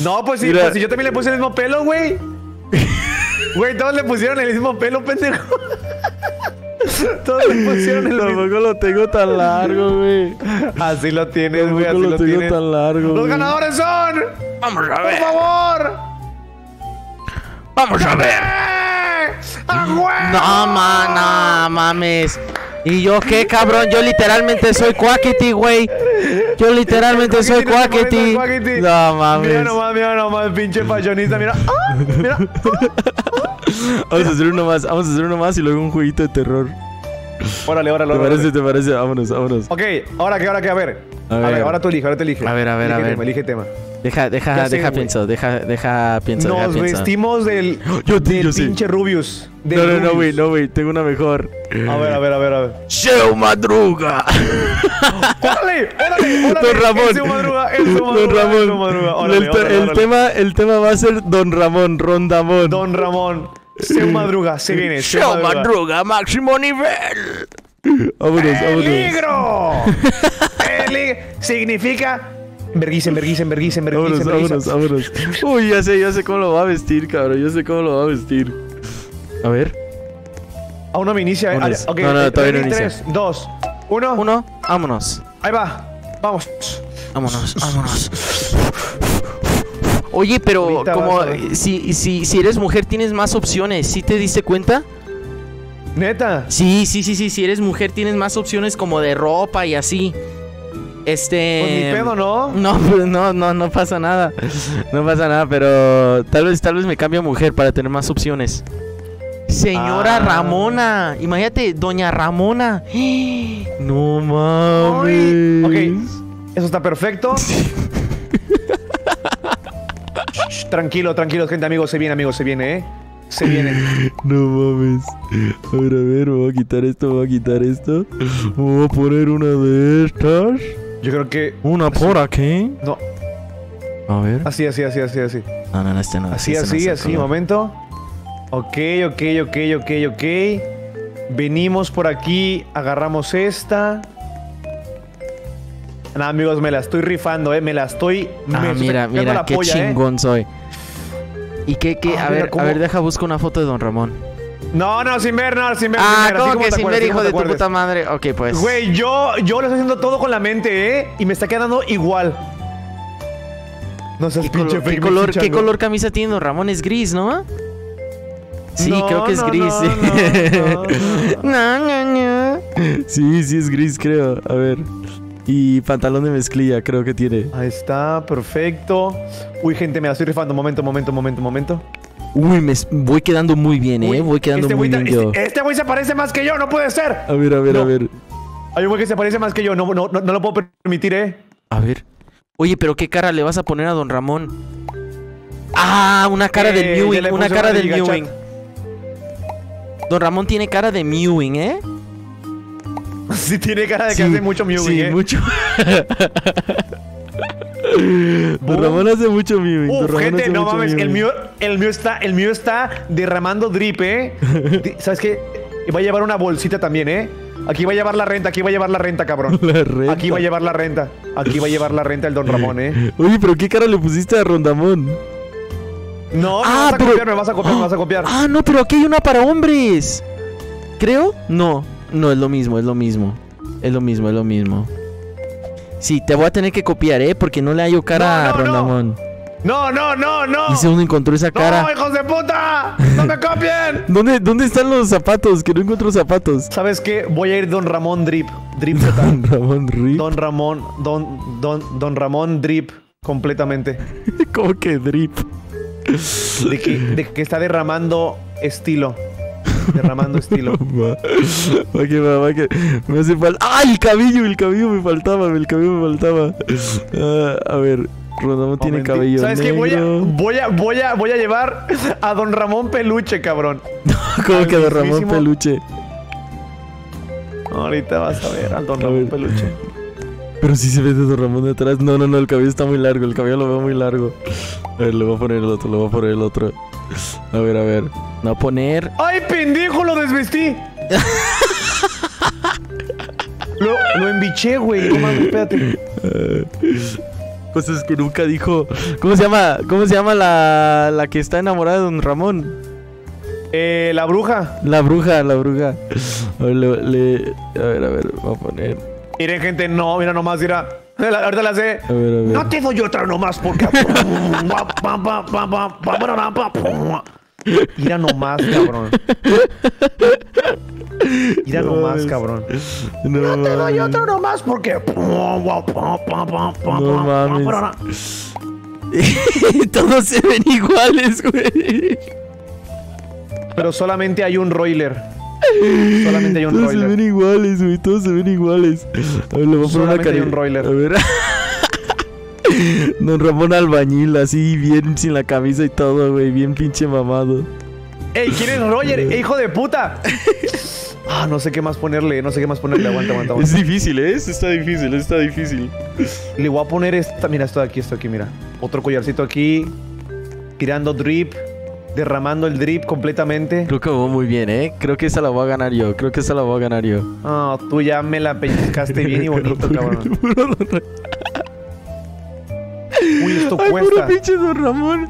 no, pues sí, pues, si yo también le puse el mismo pelo, güey. Güey, todos le pusieron el mismo pelo, pendejo. Todos le pusieron el mismo. Tampoco lo tengo tan largo, güey. Así lo tienes, güey, así lo tengo tienes. Tan largo, ¡los güey. Ganadores son! ¡Vamos a ver! ¡Por favor! ¡Vamos a ver! ¡A huevo! No, no mames. ¿Y yo qué, cabrón? Yo literalmente soy Quackity, güey. Yo literalmente soy Quackity. No mames. Mira nomás, pinche fashionista. Mira. ¡Ah! Mira. Vamos a hacer uno más. Vamos a hacer uno más y luego un jueguito de terror. Órale, órale. ¿Te parece? Vámonos, vámonos. Ok, ¿ahora qué? A ver, ahora tú elige, A ver. Elige tema. Deja, pienso. Nos vestimos del pinche Rubius. No, güey. Tengo una mejor. A ver. ¡Seu Madruga! ¡Órale! Don Ramón. Don Ramón. El tema va a ser Don Ramón, Rondamón. Don Ramón. Seu Madruga, se viene. Seu Madruga, máximo nivel. Vámonos. ¡Peligro! Significa... Verguisen. Vámonos. Uy, ya sé cómo lo va a vestir, cabrón. A ver. Aún no me inicia. Okay, no, todavía no inicia. 3, 2, 1. Vámonos. Ahí va. Vámonos. Oye, pero ahorita como si eres mujer tienes más opciones. ¿Sí te diste cuenta? ¿Neta? Sí. Si eres mujer tienes más opciones como de ropa y así. Pues ni pedo, ¿no? No pasa nada. Pero tal vez me cambie a mujer para tener más opciones. Señora Ramona. Imagínate, Doña Ramona. No mames. Ok, eso está perfecto. Tranquilo, gente, amigos. Se viene, Se vienen. No mames. A ver, me voy a quitar esto. Me voy a poner una de estas. Yo creo que... ¿Una por aquí? No. A ver. Así. No. Así, un momento. Ok. Venimos por aquí. Agarramos esta. Nada, amigos, me la estoy rifando, me la estoy... mira, qué chingón soy. ¿Y qué? A ver, deja, busco una foto de Don Ramón. No, sin ver. ¿Cómo que sin ver, hijo de tu puta madre? Ok, pues. Güey, yo lo estoy haciendo todo con la mente, y me está quedando igual. No seas pinche fake. ¿Qué color camisa tiene Don Ramón? Es gris, ¿no? Sí, no, creo que es gris. No. Sí, es gris, creo. A ver. Y pantalón de mezclilla, creo que tiene. Ahí está, perfecto. Uy, gente, me la estoy rifando. Momento. Uy, me voy quedando muy bien, Uy, voy quedando muy bien yo. Este güey se parece más que yo, no puede ser. A ver. Hay un güey que se parece más que yo, no lo puedo permitir, A ver. Oye, pero ¿qué cara le vas a poner a Don Ramón? Ah, una cara del Mewing, una cara del Mewing. Don Ramón tiene cara de Mewing, Sí, tiene cara de que hace mucho Mewing, mucho. Don Ramón hace mucho Mewing. Gente, no mames, el mío está derramando drip, ¿Sabes qué? Va a llevar una bolsita también, Aquí va a llevar la renta, cabrón. Aquí va a llevar la renta el Don Ramón, Oye, pero ¿qué cara le pusiste a Rondamón? No, me vas a copiar. Ah, no, pero aquí hay una para hombres. ¿Creo? No, es lo mismo. Sí, te voy a tener que copiar, porque no le hallo cara a Rondamón. No. Y si uno encontró esa cara. ¡No, hijos de puta! ¡No me copien! ¿Dónde están los zapatos? Que no encuentro zapatos. ¿Sabes qué? Voy a ir Don Ramón Drip. Don Ramón Drip completamente. ¿Cómo que Drip? De que está derramando estilo. Va, me hace falta. ¡Ah! El cabello me faltaba. A ver, Rondamón tiene cabello. ¿Sabes qué? Voy a llevar a Don Ramón Peluche, cabrón. ¿Cómo que Don Ramón Peluche? Ahorita vas a ver al Don Ramón Peluche. Pero si se ve de Don Ramón de atrás. No, el cabello está muy largo. El cabello lo veo muy largo. A ver, le voy a poner el otro. A ver. No poner... ¡Ay, pendejo! ¡Lo desvestí! Lo embiché, güey. No mames, espérate. Cosas que nunca dijo. ¿Cómo se llama? ¿Cómo se llama la que está enamorada de Don Ramón? La bruja. La bruja, la bruja. A ver, vamos a poner. Miren, gente, no, mira nomás, mira. Ahorita la sé. A ver, a ver. No te doy otra nomás porque. Mira nomás, cabrón. Mira nomás, cabrón. No, no te doy otro nomás porque. No mames. Todos se ven iguales, güey. Pero solamente hay un Roier. Solamente hay un Roier. Todos se ven iguales, güey. Todos se ven iguales. A ver, le voy a poner una carita. Solamente hay un Roier. A ver. Don Ramón albañil, así bien sin la camisa y todo, güey, bien pinche mamado. Ey, ¿quién es Roier? Hijo de puta. Ah, no sé qué más ponerle, no sé qué más ponerle. Aguanta, aguanta, aguanta. Es difícil, ¿eh? Está difícil, está difícil. Le voy a poner esta, mira, esto de aquí, mira. Otro collarcito aquí, tirando drip, derramando el drip completamente. Creo que va muy bien, ¿eh? Creo que esa la voy a ganar yo, creo que esa la voy a ganar yo. Ah, oh, tú ya me la pellizcaste bien y bonito, cabrón. Uy, esto cuesta. Ay, puro pinche Don Ramón.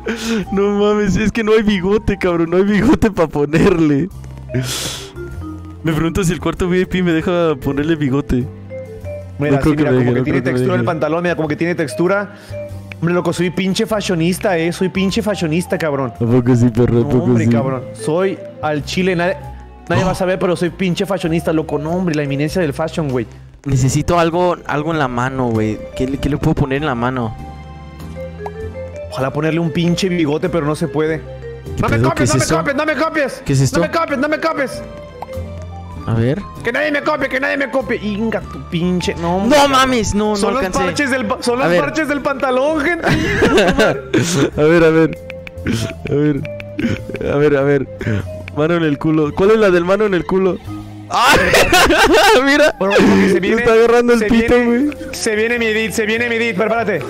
No mames, es que no hay bigote, cabrón. No hay bigote para ponerle. Me pregunto si el cuarto VIP me deja ponerle bigote. Mira, no, sí, mira, como que tiene textura el pantalón. Mira, como que tiene textura. Hombre, loco, soy pinche fashionista, soy pinche fashionista, cabrón. ¿A poco sí, perro? ¿A poco hombre, sí? Cabrón, soy al chile. Nadie va a saber, pero soy pinche fashionista, loco. No, hombre, la eminencia del fashion, güey. Necesito algo en la mano, güey. ¿Qué le puedo poner en la mano? Ojalá ponerle un pinche bigote, pero no se puede. ¡No me copies, no me copies, no me copies! ¿Qué es esto? ¡No me copies, no me copies! A ver... ¡Que nadie me copie, que nadie me copie! ¡Inga, tu pinche! ¡No, no mames! No, no alcancé. Son los parches del pantalón, gente. A ver, a ver. A ver. A ver, a ver. Mano en el culo. ¿Cuál es la del mano en el culo? ¡Ah! Mira. Bueno, se viene, está agarrando el pito, güey. Se viene mi edit, se viene mi edit. Prepárate.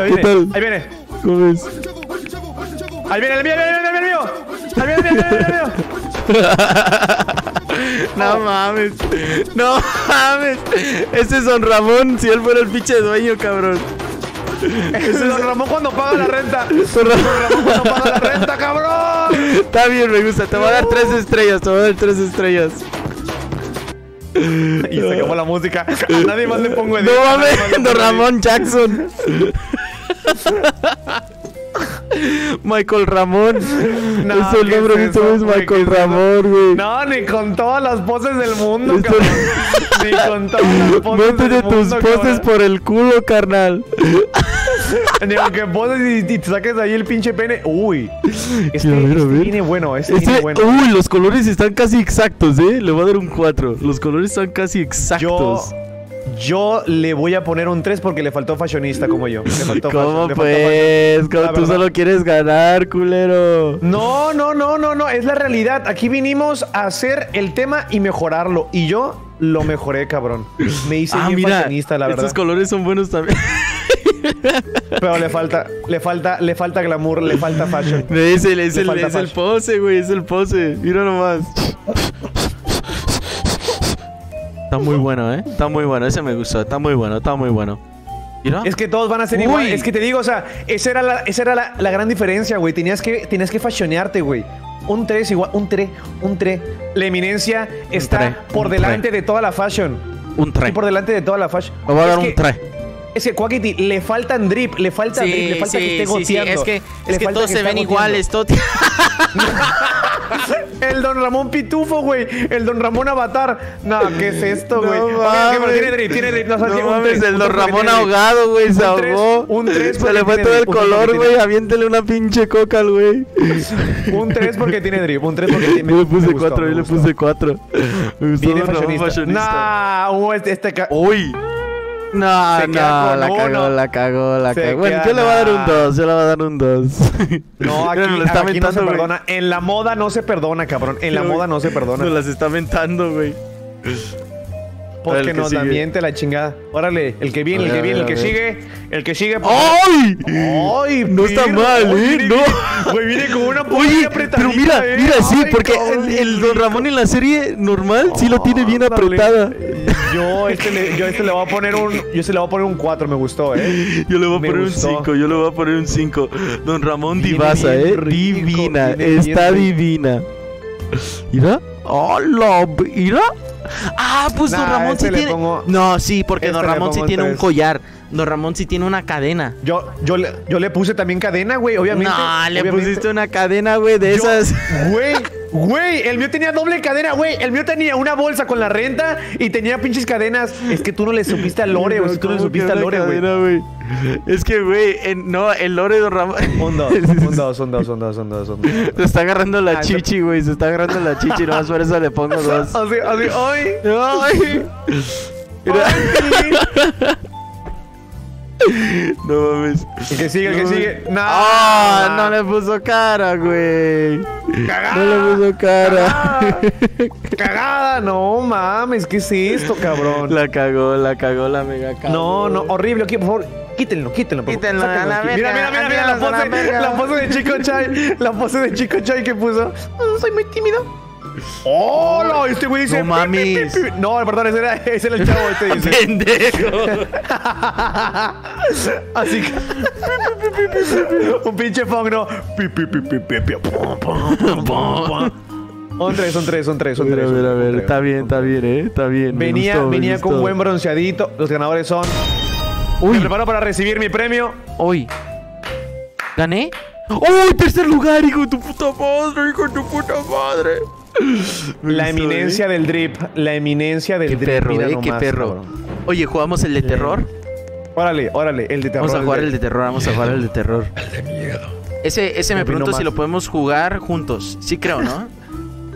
Ahí viene, ahí viene. ¿Cómo es? Ahí viene el mío, ahí viene el mío. Ahí viene el mío, No mames. No mames. Ese es Don Ramón, si él fuera el pinche dueño, cabrón. Ese es Don Ramón cuando paga la renta. Don Ramón cuando paga la renta, cabrón. Está bien, me gusta. Te voy a dar 3 estrellas, te voy a dar 3 estrellas. Y se acabó la música. A nadie más le pongo edit. No mames, Don Ramón Jackson. Michael Ramón. No, es el nombre que es Michael Ramón, güey. No, ni con todas las poses del mundo, cabrón. Ni con todas las poses del mundo. Métete tus poses por el culo, carnal. Ni aunque poses y te saques ahí el pinche pene. Uy. Este tiene bueno, tiene bueno. Uy, los colores están casi exactos, le voy a dar un 4. Los colores están casi exactos. Yo le voy a poner un 3 porque le faltó fashionista como yo. Le faltó ¿Cómo pues? Le faltó. Tú solo quieres ganar, culero. No, no, no, no, no. Es la realidad. Aquí vinimos a hacer el tema y mejorarlo. Y yo lo mejoré, cabrón. Me hice bien fashionista, la verdad. Estos colores son buenos también. Pero le falta glamour, le falta fashion. Es el pose, güey, es el pose. Mira nomás. Está muy bueno, está muy bueno, ese me gustó, está muy bueno, está muy bueno. ¿Mira? Es que todos van a ser igual, es que te digo, o sea, esa era la gran diferencia, güey. Tenías que fashionearte, güey. Un 3 igual, un 3. La eminencia está por delante de toda la fashion. Un 3. Por delante de toda la fashion. Me voy a dar un 3. Es que Quackity le faltan drip, le falta drip, le falta que esté goteando. Es que todos se ven iguales, todos. El Don Ramón Pitufo, güey. El Don Ramón Avatar. No, ¿qué es esto, güey? Tiene drip. No mames, el Don Ramón ahogado, güey. Se ahogó. Un 3. Se le fue todo el color, güey. Aviéntele una pinche coca al güey. Un 3 porque tiene drip. Un 3 porque tiene. Yo le puse 4, yo le puse 4. Me gustó Don Ramón fashionista. No, este. Uy. No, la cagó. Bueno, yo le voy a dar un 2, yo le voy a dar un 2. No, aquí no se perdona. En la moda no se perdona, cabrón. En la moda no se perdona. Nos las está mentando, güey. Porque nos la miente la chingada. Órale, el que viene, el que sigue. ¡Ay! ¡Ay! No está mal, ¿eh? No. Güey, viene con una polla apretadita. Pero mira, mira, sí, porque el Don Ramón en la serie normal sí lo tiene bien apretada. Yo este le voy a poner un... Yo se le voy a poner un 4, me gustó, ¿eh? Yo le voy a poner un 5, yo le voy a poner un 5. Don Ramón Divaza, ¿eh? Divina, está divina. ¿Ira? ¡Hola! ¿Ira? Ah, pues Don Ramón sí tiene... No, sí, porque Don Ramón sí tiene un collar. Don Ramón sí tiene una cadena. Yo le puse también cadena, güey, obviamente. No, le pusiste una cadena, güey, de esas. Güey, el mío tenía doble cadena, güey. El mío tenía una bolsa con la renta y tenía pinches cadenas. Es que tú no le supiste al lore, güey. Tú no le supiste al lore, güey. Es que, güey, no, el lore de Don Ramón. Son dos. Se está agarrando la chichi, güey. Se está agarrando la chichi. Nomás por eso le pongo 2. Así, no mames. El que sigue. No, no le puso cara, güey. Cagada, no mames. ¿Qué es esto, cabrón? La cagó la mega cagada. No, horrible. Aquí, por favor, quítenlo. Mira, la pose de Chico Chai que puso. Soy muy tímido. ¡Hola! Este güey dice... ¡No mames! No, perdón, ese era el chavo, este dice... ¡Pendejo! Así que... un pinche funk, ¿no? Son tres. A ver. Está bien, ¿eh? Está bien. Venía con buen bronceadito. Los ganadores son... Uy. Me preparo para recibir mi premio. Hoy. ¿Gané? ¡Oh! ¡Tercer lugar, hijo de tu puta madre! La eminencia del drip. Qué perro, mira, qué perro. Oye, ¿jugamos el de terror? Órale, el de terror. Vamos a jugar el de terror. El de miedo. Ese me pregunto si lo podemos jugar juntos. Sí creo, ¿no?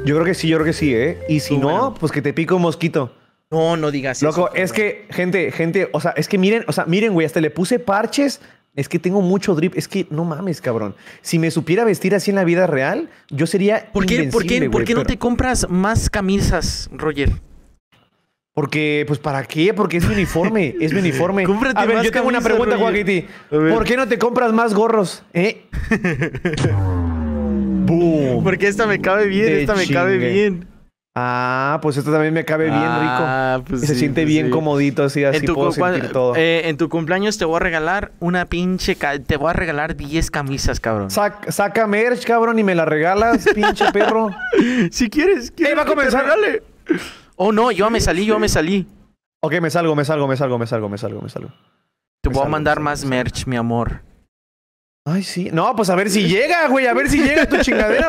Yo creo que sí, ¿eh? Y si no, pues que te pico un mosquito. No digas eso. Loco, es que, gente, o sea, es que miren, güey, hasta le puse parches... Es que tengo mucho drip. Es que no mames, cabrón. Si me supiera vestir así en la vida real, yo sería invencible, güey. ¿Por qué no te compras más camisas, Roier? Porque, pues, ¿para qué? Porque es mi uniforme. Cómprate a ver, más yo tengo camisas, una pregunta, Quackity. ¿Por qué no te compras más gorros? Boom. Porque esta me cabe bien, Ah, pues esto también me cabe bien rico. Pues se siente bien comodito, así puedo sentir todo. En tu cumpleaños te voy a regalar una pinche... Te voy a regalar 10 camisas, cabrón. Saca merch, cabrón, y me la regalas, pinche perro. Si quieres... va a comenzar, dale. Oh, no, yo me salí. Ok, me salgo. Te voy a mandar más merch, mi amor. Ay, sí. No, pues a ver si llega, güey. A ver si llega tu chingadera.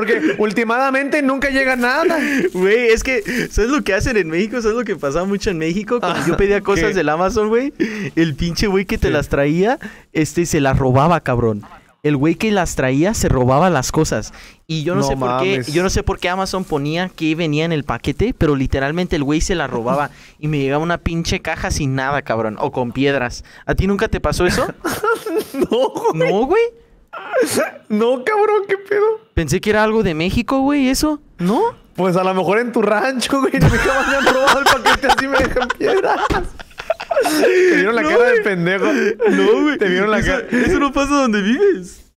Porque últimamente nunca llega nada. Güey, es que... ¿Sabes lo que hacen en México? ¿Sabes lo que pasaba mucho en México? Cuando yo pedía cosas del Amazon, güey. El pinche güey que te las traía, se las robaba, cabrón. El güey que las traía se robaba las cosas. Y yo no sé por qué Amazon ponía que venía en el paquete, pero literalmente el güey se la robaba. Y me llegaba una pinche caja sin nada, cabrón. O con piedras. ¿A ti nunca te pasó eso? No, güey. No, cabrón, qué pedo. Pensé que era algo de México, güey, eso. ¿No? Pues a lo mejor en tu rancho, güey. Nunca me han robado el paquete, así me dejan piedras. Te vieron la cara de pendejo. No, güey. Te vieron la cara. Eso no pasa donde vives.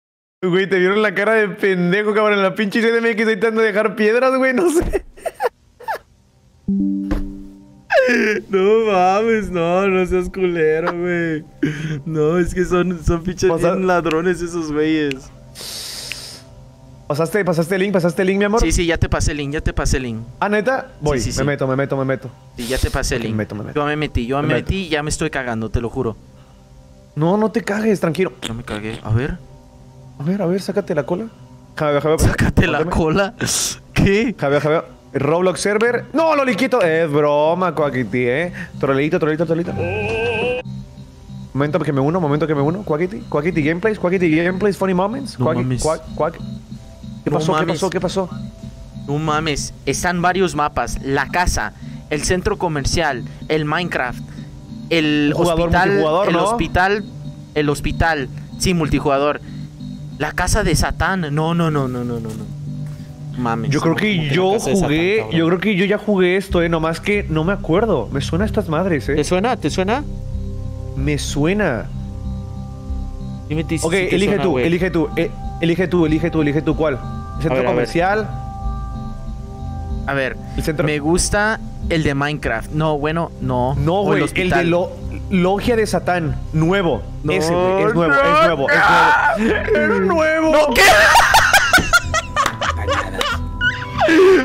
Güey, te vieron la cara de pendejo, cabrón. En la pinche CDMX intentando dejar piedras, güey. No sé. No mames, no seas culero, güey. No, es que son pinches ladrones esos güeyes. ¿Pasaste el link, mi amor? Sí, ya te pasé el link. Ah, ¿neta? Voy, sí. Me meto. Sí, ya te pasé el link. Yo me metí y ya me estoy cagando, te lo juro. No te cagues, tranquilo. No me cagué, a ver, sácate la cola. Javier. ¿Sácate la cola? ¿Qué? Javier. Roblox server. ¡No, lo liquito! Es broma, Quackity, ¿eh? Troleito. Momento que me uno. Quackity gameplays, funny moments. ¿Qué pasó? No mames, están varios mapas. La casa, el centro comercial, el Minecraft, el hospital, multijugador. La casa de Satán. No. mames. Yo creo que yo ya jugué esto, nomás que no me acuerdo. Me suena a estas madres, ¿Te suena? ¿Te suena? Me suena. Dime, ok, si elige, suena, tú, elige tú, elige tú, ¿cuál? ¿El centro comercial? A ver, me gusta el de Minecraft. No, bueno, no. No, güey, el de Logia de Satán. Nuevo. No, ese, güey, es nuevo, no, es nuevo, es nuevo. ¡Es nuevo! ¿No qué?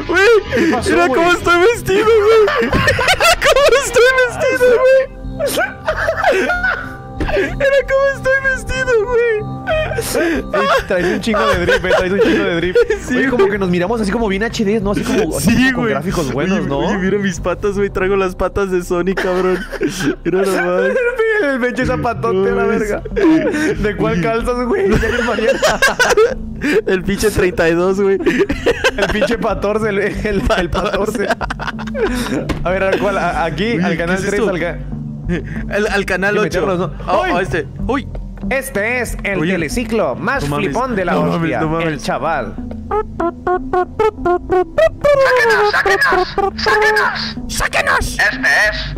Güey, mira cómo estoy vestido, güey. Mira cómo estoy vestido, güey. Mira cómo estoy vestido, güey. Traes un chingo de drip, traes un chingo de drip. Sí, oye, como que nos miramos así como bien HD, ¿no? Así como, así como con gráficos buenos, oye, ¿no? Oye, mira mis patas, güey. Traigo las patas de Sonic, cabrón. Mira nomás. El pinche zapatote, la verga. ¿De cuál calzas, güey? El pinche 32, güey. El pinche 14, el 14. A ver, ¿al cuál? Aquí, oye, al canal 3, al canal... al canal 8. Los... ¡Uy! Este. ¡Uy! Este es el teleciclo más flipón de la hostia. El chaval. ¡Sáquenos! ¡Sáquenos! ¡Sáquenos! ¡Sáquenos! Este es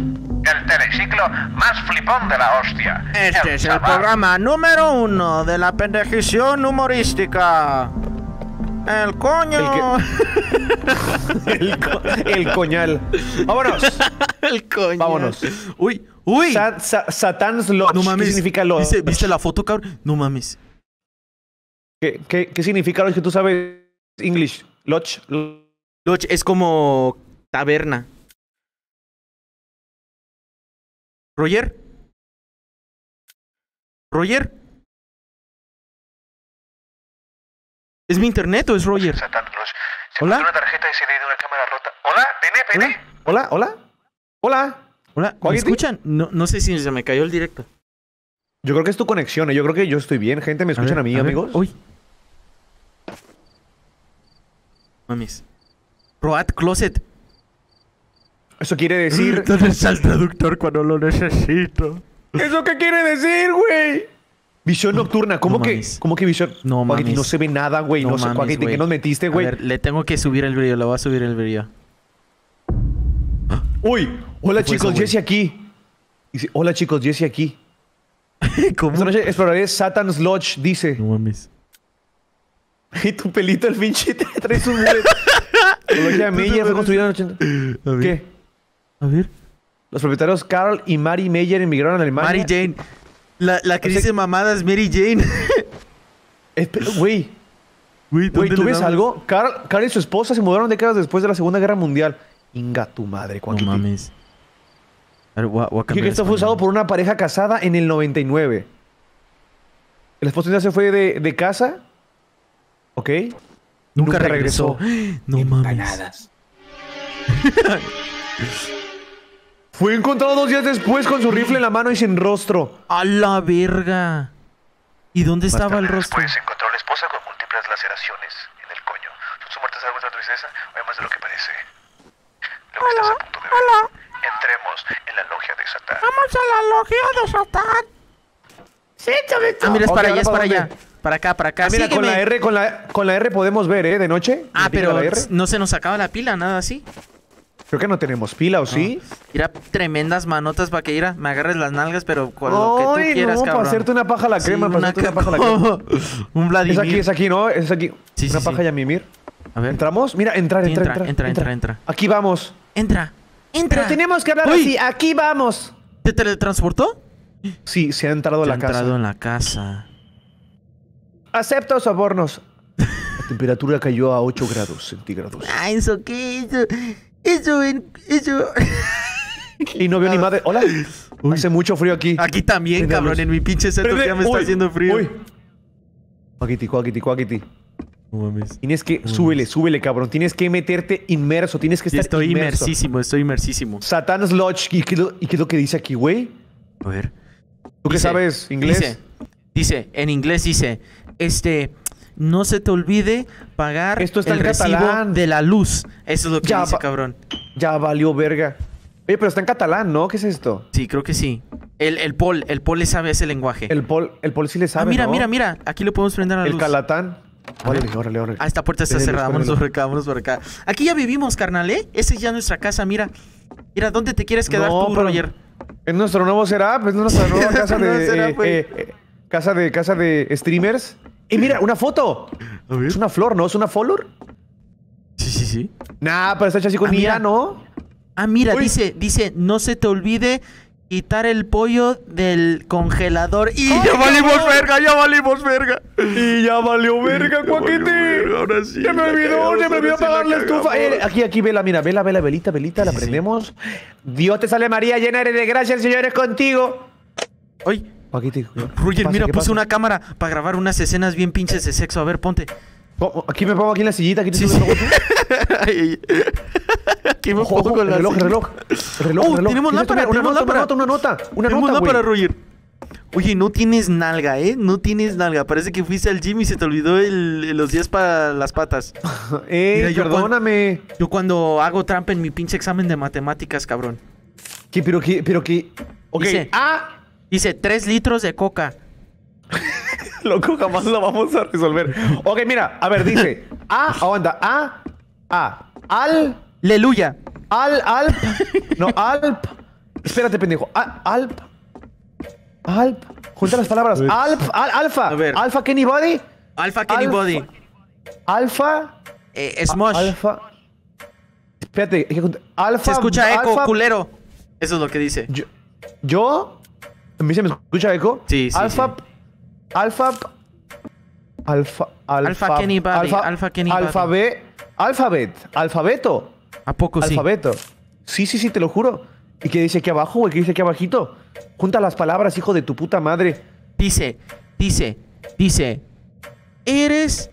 el teleciclo más flipón de la hostia. Este es el programa número 1 de la pendejición humorística. El coño. El coñal. Vámonos. El coñal. Vámonos. Uy, uy. Satan's Lodge. No mames. ¿Qué significa Lodge? ¿Viste la foto, cabrón? No mames. ¿Qué significa Lodge? Que tú sabes English. Lodge. Lodge es como taberna. ¿Roier? ¿Roier? ¿Es mi internet o es Roier? Hola. Una tarjeta SD de una cámara rota. Hola, pene. Hola, hola. Hola. Hola. ¿Me escuchan? No sé si se me cayó el directo. Yo creo que es tu conexión. Yo creo que yo estoy bien, gente. ¿Me escuchan a mí, amigos? Uy. Mames. Road Closet. Eso quiere decir... ¿Dónde está el traductor cuando lo necesito? ¿Eso qué quiere decir, güey? Visión nocturna, ¿cómo que visión? No mames. No se ve nada, güey. No sé, Quackity, ¿qué nos metiste, güey? A ver, le tengo que subir el brillo, le voy a subir el brillo. Uy, hola chicos, Jesse aquí. Dice, hola chicos, Jesse aquí. ¿Cómo? Esta noche exploraré Satan's Lodge, dice. No mames. Y tu pelito, el pinche, te trae sus muebles. Logia Meyer fue construida en 80. ¿Qué? A ver. Los propietarios Carl y Mary Meyer emigraron a Alemania. Mary Jane. La que dice mamadas, Mary Jane. Güey. Güey, ¿tú ves algo? Carl y su esposa se mudaron décadas después de la Segunda Guerra Mundial. Inga tu madre, Quackity. No mames. Que esto fue usado por una pareja casada en el 99. El esposo ya se fue de casa. Ok. Nunca regresó. No mames. Fue encontrado 2 días después con su rifle en la mano y sin rostro. ¡A la verga! ¿Y dónde estaba el rostro? Después encontró a la esposa con múltiples laceraciones en el coño. Su muerte es algo de tristeza, además de lo que parece. Lo que estás a punto de ver. Hola. Entremos en la logia de Satán. ¡Vamos a la logia de Satán! ¡Sí, chavito! Ah, mira, es para allá, es para allá. Para acá, para acá. Mira, con la R podemos ver, ¿eh? De noche. Ah, pero no se nos acaba la pila, nada así. Creo que no tenemos pila, ¿o sí? Mira, tremendas manotas para que me agarres las nalgas, pero con lo que tú quieras, cabrón. Para hacerte una paja a la crema, para hacerte una paja a la crema. Un Vladimir. Es aquí, ¿no? Es aquí. Sí, una paja y a mimir. A ver. ¿Entramos? Mira, entra. Aquí vamos. Entra. Pero tenemos que hablar así. Aquí vamos. ¿Te teletransportó? Sí, se ha entrado a la casa. Se ha entrado en la casa. Acepto sobornos. La temperatura cayó a 8 grados centígrados. Ah, ¿eso qué hizo? Eso. Y no veo ni madre. Hola. Uy. Hace mucho frío aquí. Aquí también, cabrón. En mi pinche centro ya me está haciendo frío. Uy. Quackity. No mames. Tienes que... Súbele, cabrón. Tienes que meterte inmerso. Tienes que estar inmerso. Estoy inmersísimo. Satan's Lodge. ¿Y qué es lo que dice aquí, güey? A ver. ¿Tú qué sabes inglés? Dice en inglés. No se te olvide pagar el recibo de la luz. Eso es lo que dice, cabrón. Ya valió verga. Oye, pero está en catalán, ¿no? ¿Qué es esto? Sí, creo que sí. El Pol le sabe ese lenguaje. El Pol sí le sabe, mira, ¿no? Mira. Aquí le podemos prender la luz. El Calatán. Órale, órale, órale. Ah, esta puerta está cerrada. Vámonos por acá, vámonos por acá. Aquí ya vivimos, carnal, ¿eh? Esa es ya nuestra casa, mira. Mira, ¿dónde te quieres quedar tú, Roier? Es nuestro nuevo setup, es nuestra nueva casa de... casa de streamers. ¡Eh, mira! ¡Una foto! Es una flor, ¿no? ¿Es una follower? Sí, sí, sí. Nah, pero está hecha así con IA, ¿no? Ah, mira, dice, no se te olvide... quitar el pollo del congelador. Y ya valimos verga, ya valimos verga. Y ya valió verga, Quackity. Sí, ya me olvidó apagar la estufa. Aquí, vela, mira, vela, velita, sí, la prendemos. Sí. Dios te salve María, llena eres de gracia, el Señor es contigo. Ay, Quackity. Roier, mira, puse una cámara para grabar unas escenas bien pinches de sexo. A ver, ponte. Oh, aquí me pongo aquí en la sillita, aquí te sí, sí. Aquí me pongo con la reloj. Tenemos lámpara, una nota, Roier. Oye, no tienes nalga, ¿eh? No tienes nalga. Parece que fuiste al gym y se te olvidó los días para las patas. Mira, perdóname. Yo cuando hago trampa en mi pinche examen de matemáticas, cabrón. ¿Qué? Pero qué. Okay. Dice 3 litros de coca. Loco, jamás lo vamos a resolver. Ok, mira, a ver, dice aleluya. Espérate, pendejo. Junta las palabras. Alfa. A ver. Alfa Kennybody. Smosh. Espérate. Alfa. Se escucha eco, culero. Eso es lo que dice. ¿A mí se me escucha eco? Sí, sí. Alfabeto. ¿A poco sí? Alfabeto. Sí, te lo juro. ¿Y qué dice aquí abajo, güey? ¿Qué dice aquí abajito? Junta las palabras, hijo de tu puta madre. Dice. Eres...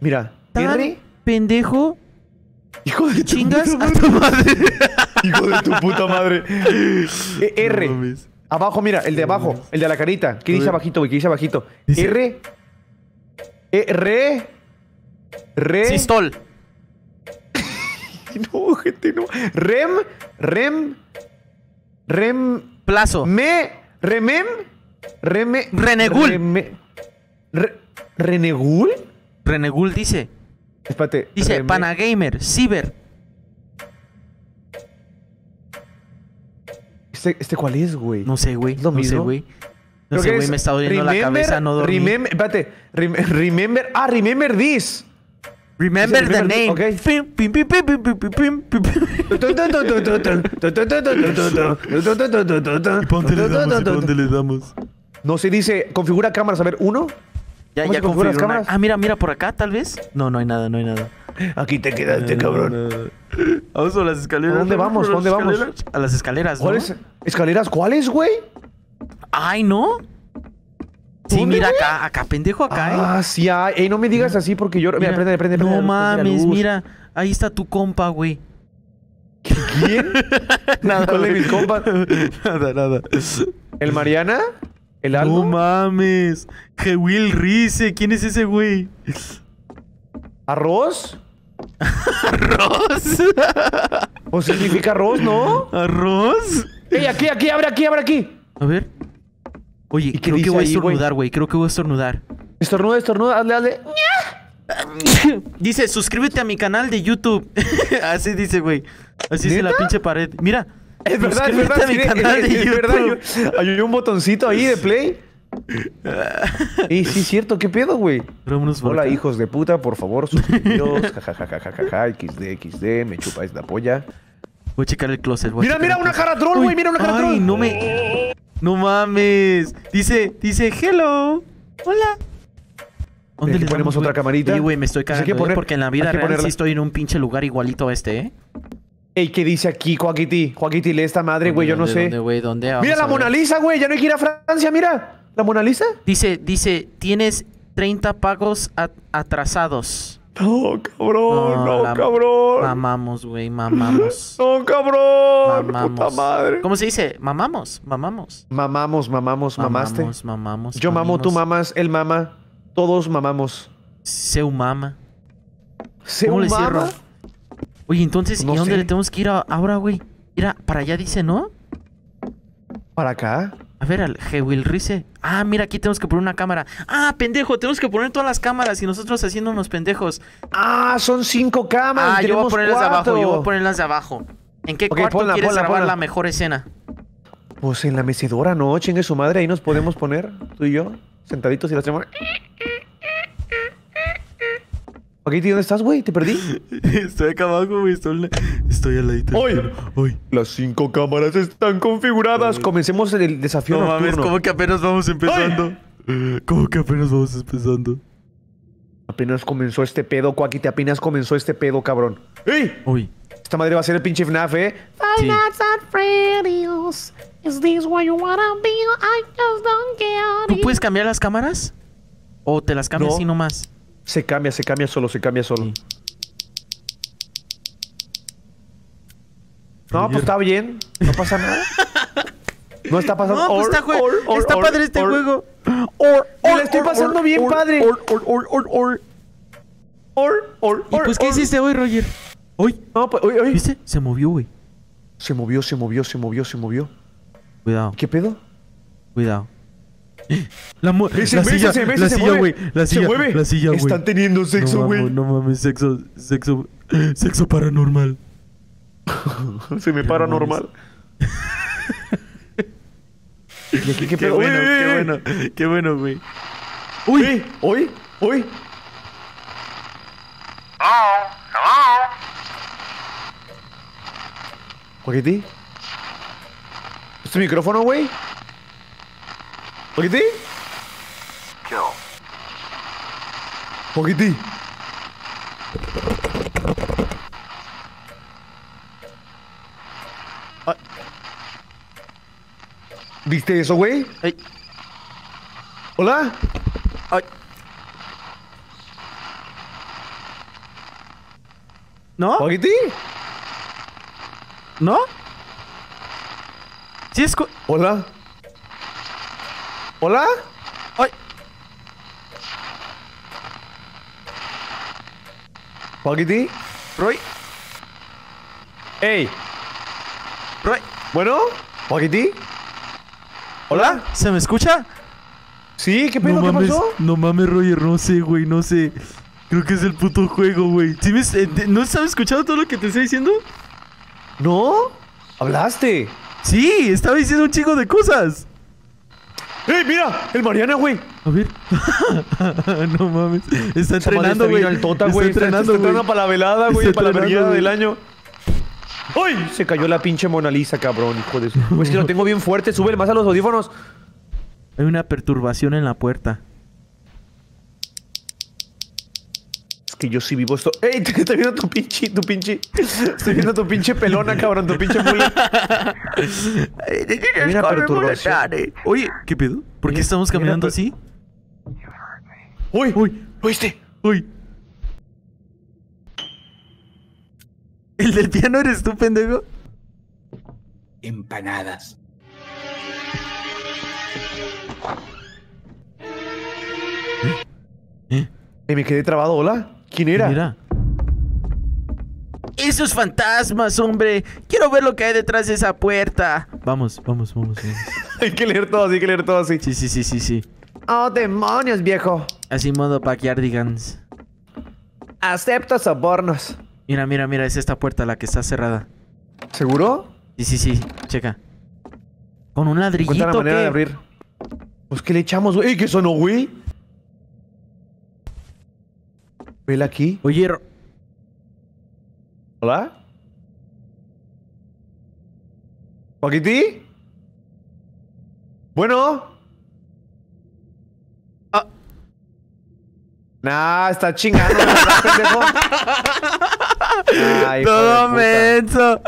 Mira. Tan pendejo... Hijo de chingas a tu madre. Hijo de tu puta madre. R. Abajo, mira, el de abajo, el de la carita. ¿Qué dice abajito, güey? Dice, R. Sistol. No, gente, no. Rem. Plazo. Renegul. ¿Renegul? Renegul dice. Espérate. Dice, Panagamer, Ciber. ¿Este cuál es, güey? No sé, güey. No sé, güey. Me está doliendo la cabeza, no dormí. Remember. Ah, remember this. Remember the name. Ok. ¿Dónde le damos? No sé, dice, configura cámaras. A ver, uno. Ya configura las cámaras. Ah, mira, por acá, tal vez. No, no hay nada. Aquí te quedaste, cabrón. Vamos a las escaleras. ¿Dónde vamos? A las escaleras, ¿no? ¿Escaleras cuáles, güey? Ay, ¿no? Sí, mira, güey? acá, pendejo, acá, ¿eh? Ah, sí, ay. Ey, no me digas así porque yo... Mira, prende. No mames, mira. Ahí está tu compa, güey. ¿Quién? Nada, ¿cuál de mis compas? Nada. ¿El Mariana? ¿El Aldo? No mames. Will Rice. ¿Quién es ese, güey? ¿Arroz? ¿Arroz? ¿O significa arroz, no? ¿Arroz? ¡Ey, aquí! A ver. Oye, creo que voy a estornudar, güey. Estornuda, hazle. Dice, suscríbete a mi canal de YouTube. Así dice, güey. Así dice la pinche pared. Mira. Es verdad. Es mi canal de YouTube. Hay un botoncito ahí de play. Y sí, es cierto, ¿qué pedo, güey? Hola, hijos de puta, por favor, suscribiros. Jajajajaja, XD, me chupáis la polla. Voy a checar el closet. Mira, una cara troll, güey, mira una cara troll. Ay, no mames. Dice, hello. Hola. ¿Dónde le ponemos otra camarita? Sí, güey, me estoy cagando, porque en la vida real sí estoy en un pinche lugar igualito a este, ¿eh? Ey, ¿qué dice aquí, Quackity? Quackity, lee esta madre, güey, yo no sé. Mira la Mona Lisa, güey, ya no hay que ir a Francia, mira. ¿La Mona Lisa? Dice, tienes 30 pagos atrasados. No, cabrón, no, cabrón. Mamamos, güey. No, cabrón. Mamamos. Puta madre. ¿Cómo se dice? Mamamos. Mamaste. Mamamos. Yo mamo, tú mamas, él mama. Todos mamamos. Seu mama. ¿Cómo le cierro? Oye, entonces, ¿y dónde le tenemos que ir ahora, güey? Mira, para allá dice, ¿no? ¿Para acá? A ver, al Gewilrice. Ah, mira, aquí tenemos que poner una cámara. Ah, pendejo, tenemos que poner todas las cámaras y nosotros haciéndonos pendejos. Ah, son 5 cámaras. Ah, yo voy a ponerlas de abajo, yo voy a ponerlas de abajo. ¿En qué cuarto quieres grabar la mejor escena? Pues en la mecedora, no, chingue su madre. Ahí nos podemos poner, tú y yo, sentaditos y la hacemos. Quackity, ¿dónde estás, güey? Te perdí. Estoy acá abajo, güey. Estoy al ladito. ¡Hoy! Las 5 cámaras están configuradas. Comencemos el desafío nocturno. No mames, ¿cómo que apenas vamos empezando? Apenas comenzó este pedo, Quackity. Apenas comenzó este pedo, cabrón. ¡Ey! ¡Uy! Esta madre va a ser el pinche FNAF, ¿eh? Sí. ¿Tú puedes cambiar las cámaras? ¿O te las cambias así nomás? Se cambia solo. Sí. No, pues está bien. No pasa nada. No está pasando. No, pues está padre este juego. Me la estoy pasando bien, padre. ¿Y pues qué hiciste hoy, Roier? Hoy. ¿Viste? Se movió, güey. Se movió. Cuidado. ¿Qué pedo? Cuidado. La silla, güey. Están teniendo sexo, güey. No mames, sexo paranormal. Se me paranormal. Qué bueno, güey. Uy. Quackity. ¿Es tu micrófono, güey? ¿Quackity? Quackity. Ah. ¿Viste eso, güey? ¿Hola? Ay. ¿No? ¿Quackity? ¿No? Sí, es... ¿Hola? ¿Hola? ¡Ay! ¿Quackity? ¿Roy? ¡Ey! ¿Roy? ¿Bueno? ¿Quackity? ¿Hola? ¿Se me escucha? Sí, ¿qué pedo? ¿Qué pasó? No mames, Roier, no sé, güey, no sé. Creo que es el puto juego, güey. ¿Sí ¿No has escuchado todo lo que te estoy diciendo? ¿No? ¿Hablaste? Sí, estaba diciendo un chingo de cosas. ¡Ey, mira! ¡El Mariana, güey! A ver. No mames. Está entrenando, güey. Está entrenando para la velada, güey. Para la velada del año. ¡Uy! Se cayó la pinche Mona Lisa, cabrón. Hijo de... Es que lo tengo bien fuerte. Súbele más a los audífonos. Hay una perturbación en la puerta. Que yo sí vivo esto. ¡Ey! Te estoy viendo tu pinche. Estoy viendo tu pinche pelona, cabrón. Tu pinche mula. Mira, perturbación. Oye, ¿qué pedo? ¿Por qué estamos caminando así? ¡Uy! ¿Oíste? ¡Uy! ¿El del piano eres tú, pendejo? Empanadas. Me quedé trabado. ¿Hola? ¿Quién era? Mira. ¡Esos fantasmas, hombre! ¡Quiero ver lo que hay detrás de esa puerta! Vamos. Hay que leer todo así. Sí. ¡Oh, demonios, viejo! Así modo backyardigans. Acepto sobornos. Mira. Es esta puerta la que está cerrada. ¿Seguro? Sí. Checa. Con un ladrillito. ¿Cuánta la manera de abrir? Pues, ¿qué le echamos, güey? ¿Qué sonó, güey? Vela aquí. Oye, ¿hola? ¿Quackity? ¿Bueno? Ah. Nah, está chingando. Ay, todo menso.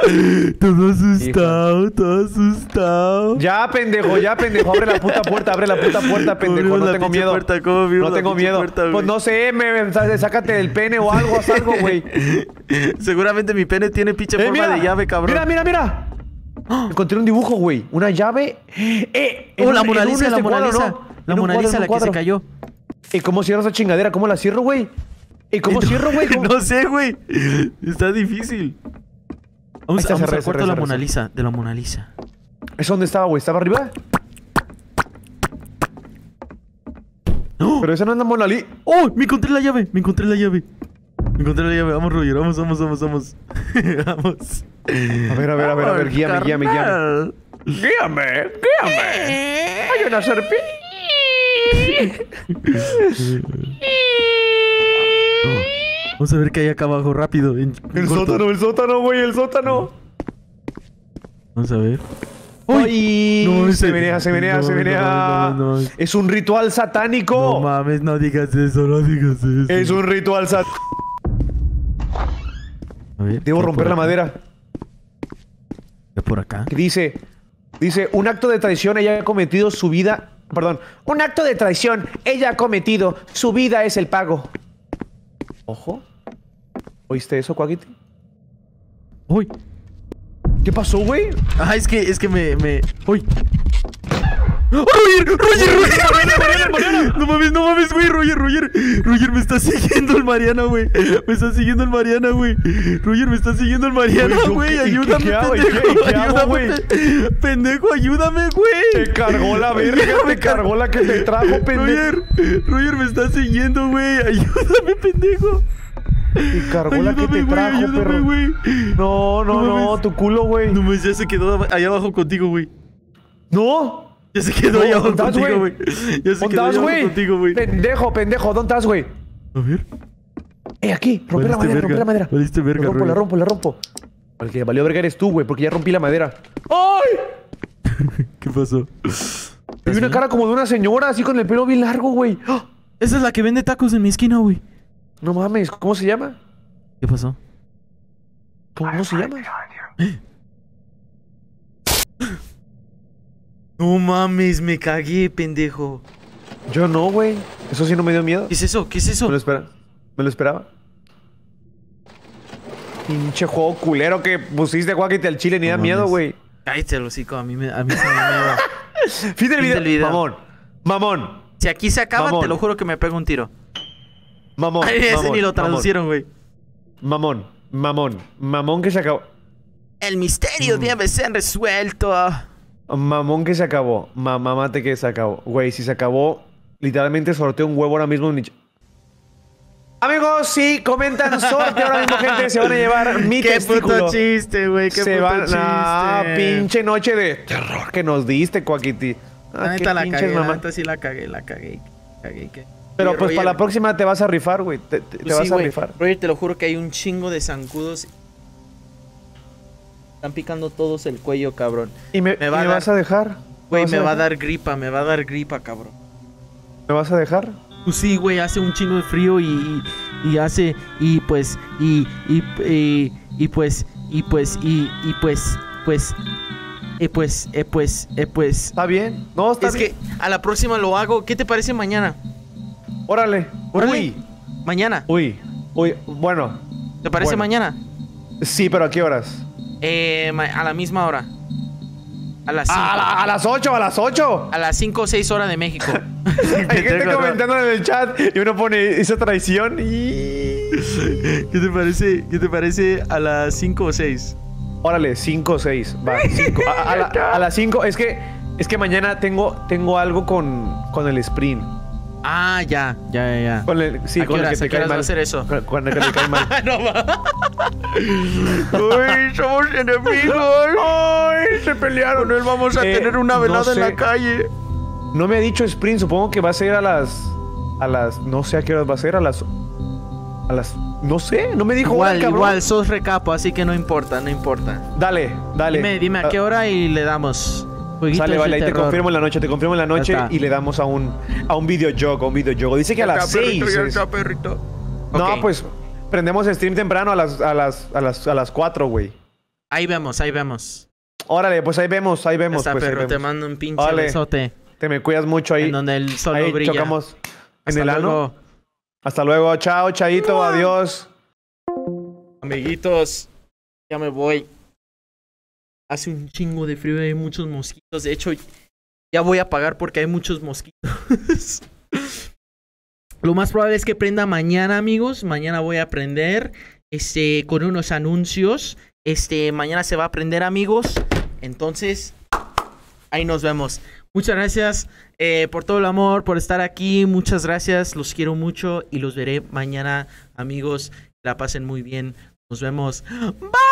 Todo asustado. Ya, pendejo. Abre la puta puerta, pendejo. No tengo miedo. Puerta, pues no sé, sácate el pene o algo, haz algo, güey. Seguramente mi pene tiene pinche forma de llave, cabrón. Mira. Encontré un dibujo, güey. Una llave. La Mona Lisa. La Mona Lisa, la que se cayó. ¿Y cómo cierro esa chingadera? ¿Cómo la cierro, güey? ¿Y cómo cierro, güey? No sé, güey. Está difícil. Vamos a cerrar el cuarto de la Mona Lisa. ¿Es donde estaba, güey? ¿Estaba arriba? Pero esa no es la Mona Lisa. ¡Oh! Me encontré la llave. Me encontré la llave. Me encontré la llave. Vamos, Roier. Vamos, vamos, vamos, vamos. Vamos. A ver. Guíame, guíame, guíame. Hay una serpiente. Vamos a ver qué hay acá abajo, rápido. El sótano, güey, el sótano. Vamos a ver. ¡Uy! No, se menea. No. Es un ritual satánico. No mames, no digas eso. Es un ritual satánico. Debo romper la madera. ¿Es por acá? Dice, un acto de traición ella ha cometido su vida... Perdón, un acto de traición ella ha cometido. Su vida es el pago. Ojo. ¿Oíste eso, Quackity? ¡Uy! ¿Qué pasó, güey? Ah, es que me... ¡Uy! ¡Oh, Roier! No mames, güey, Roier me está siguiendo el Mariana, güey. Roier me está siguiendo el Mariana, güey. Ayúdame, pendejo, güey. Te cargó la verga, te cargó la que te trajo, pendejo. Roier me está siguiendo, güey. Ayúdame, pendejo. Te cargó la que te trajo, perro. No, tu culo, güey. No, ya se quedó allá abajo contigo, güey. No. Ya se quedó allá abajo contigo, güey. Pendejo, ¿dónde estás, güey? A ver. Aquí, rompe la madera. Valiste verga, güey. La rompo. El que valió verga eres tú, güey, porque ya rompí la madera. ¡Ay! ¿Qué pasó? Vi una cara como de una señora, así con el pelo bien largo, güey. Esa es la que vende tacos en mi esquina, güey. No mames, ¿cómo se llama? ¿Qué pasó? ¿Cómo se llama? No mames, me cagué, pendejo. Yo no, güey. Eso sí no me dio miedo. ¿Qué es eso? Me lo esperaba. Pinche juego culero que pusiste, Quackity, al chile. Ni da miedo, güey. Cállate el hocico, a mí me da miedo. Fin del video. Mamón. Si aquí se acaba, mamón. Te lo juro que me pego un tiro. Mamón. Ay, ese ni lo traducieron, güey. Mamón que se acabó. El misterio debe ser resuelto. Mamón que se acabó. Mamate que se acabó. Güey, si se acabó, literalmente sorteo un huevo ahora mismo. Amigos, si comentan sorteo ahora mismo, gente, se van a llevar mi testículo. Qué puto chiste, güey. Pinche noche de terror que nos diste, Quackity. La neta sí la cagué. Pero pues Roier, para la próxima te vas a rifar, güey. Te vas a rifar. Roier, te lo juro que hay un chingo de zancudos. Están picando todos el cuello, cabrón. ¿Y me vas a dejar? Güey, me va a dar gripa, cabrón. ¿Me vas a dejar? Pues sí, güey, hace un chingo de frío y pues... ¿Está bien? No, está bien. Es que a la próxima lo hago. ¿Qué te parece mañana? Órale. Uy. Mañana. Uy. Bueno. ¿Te parece mañana? Sí, pero ¿a qué horas? A la misma hora. A las 5. A las 8. A las 5 o 6 horas de México. Hay gente comentando en el chat y uno pone esa traición. ¿Qué te parece a las 5 o 6? Órale, 5 o 6. Va, 5. A las 5. Es que mañana tengo algo con el sprint. Ah, ya. ¿A qué horas va a ser eso? Cuando te cae mal. No va. Uy, somos enemigos. Ay, se pelearon. Él vamos a tener una velada en la calle. No me ha dicho sprint. Supongo que va a ser a las. No sé a qué horas va a ser. A las. No sé. No me dijo. Igual. Sos recapo, así que no importa. Dale. Dime a qué hora y le damos. Vale, ahí terror. te confirmo en la noche y le damos a un videojuego. Dice que a las 6. No, okay. Pues prendemos stream temprano a las 4, güey. Ahí vemos. Órale, pues ahí vemos. Pues, perro, ahí vemos. Te mando un pinche besote. Te me cuidas mucho ahí. En donde el sol ahí brilla. Chocamos en el ano. Hasta luego, chao, chaito, adiós. Amiguitos, ya me voy. Hace un chingo de frío y hay muchos mosquitos. De hecho, ya voy a apagar porque hay muchos mosquitos. Lo más probable es que prenda mañana, amigos. Mañana voy a prender con unos anuncios. Mañana se va a prender, amigos. Entonces, ahí nos vemos. Muchas gracias por todo el amor, por estar aquí. Muchas gracias, los quiero mucho y los veré mañana, amigos. Que la pasen muy bien. Nos vemos. Bye.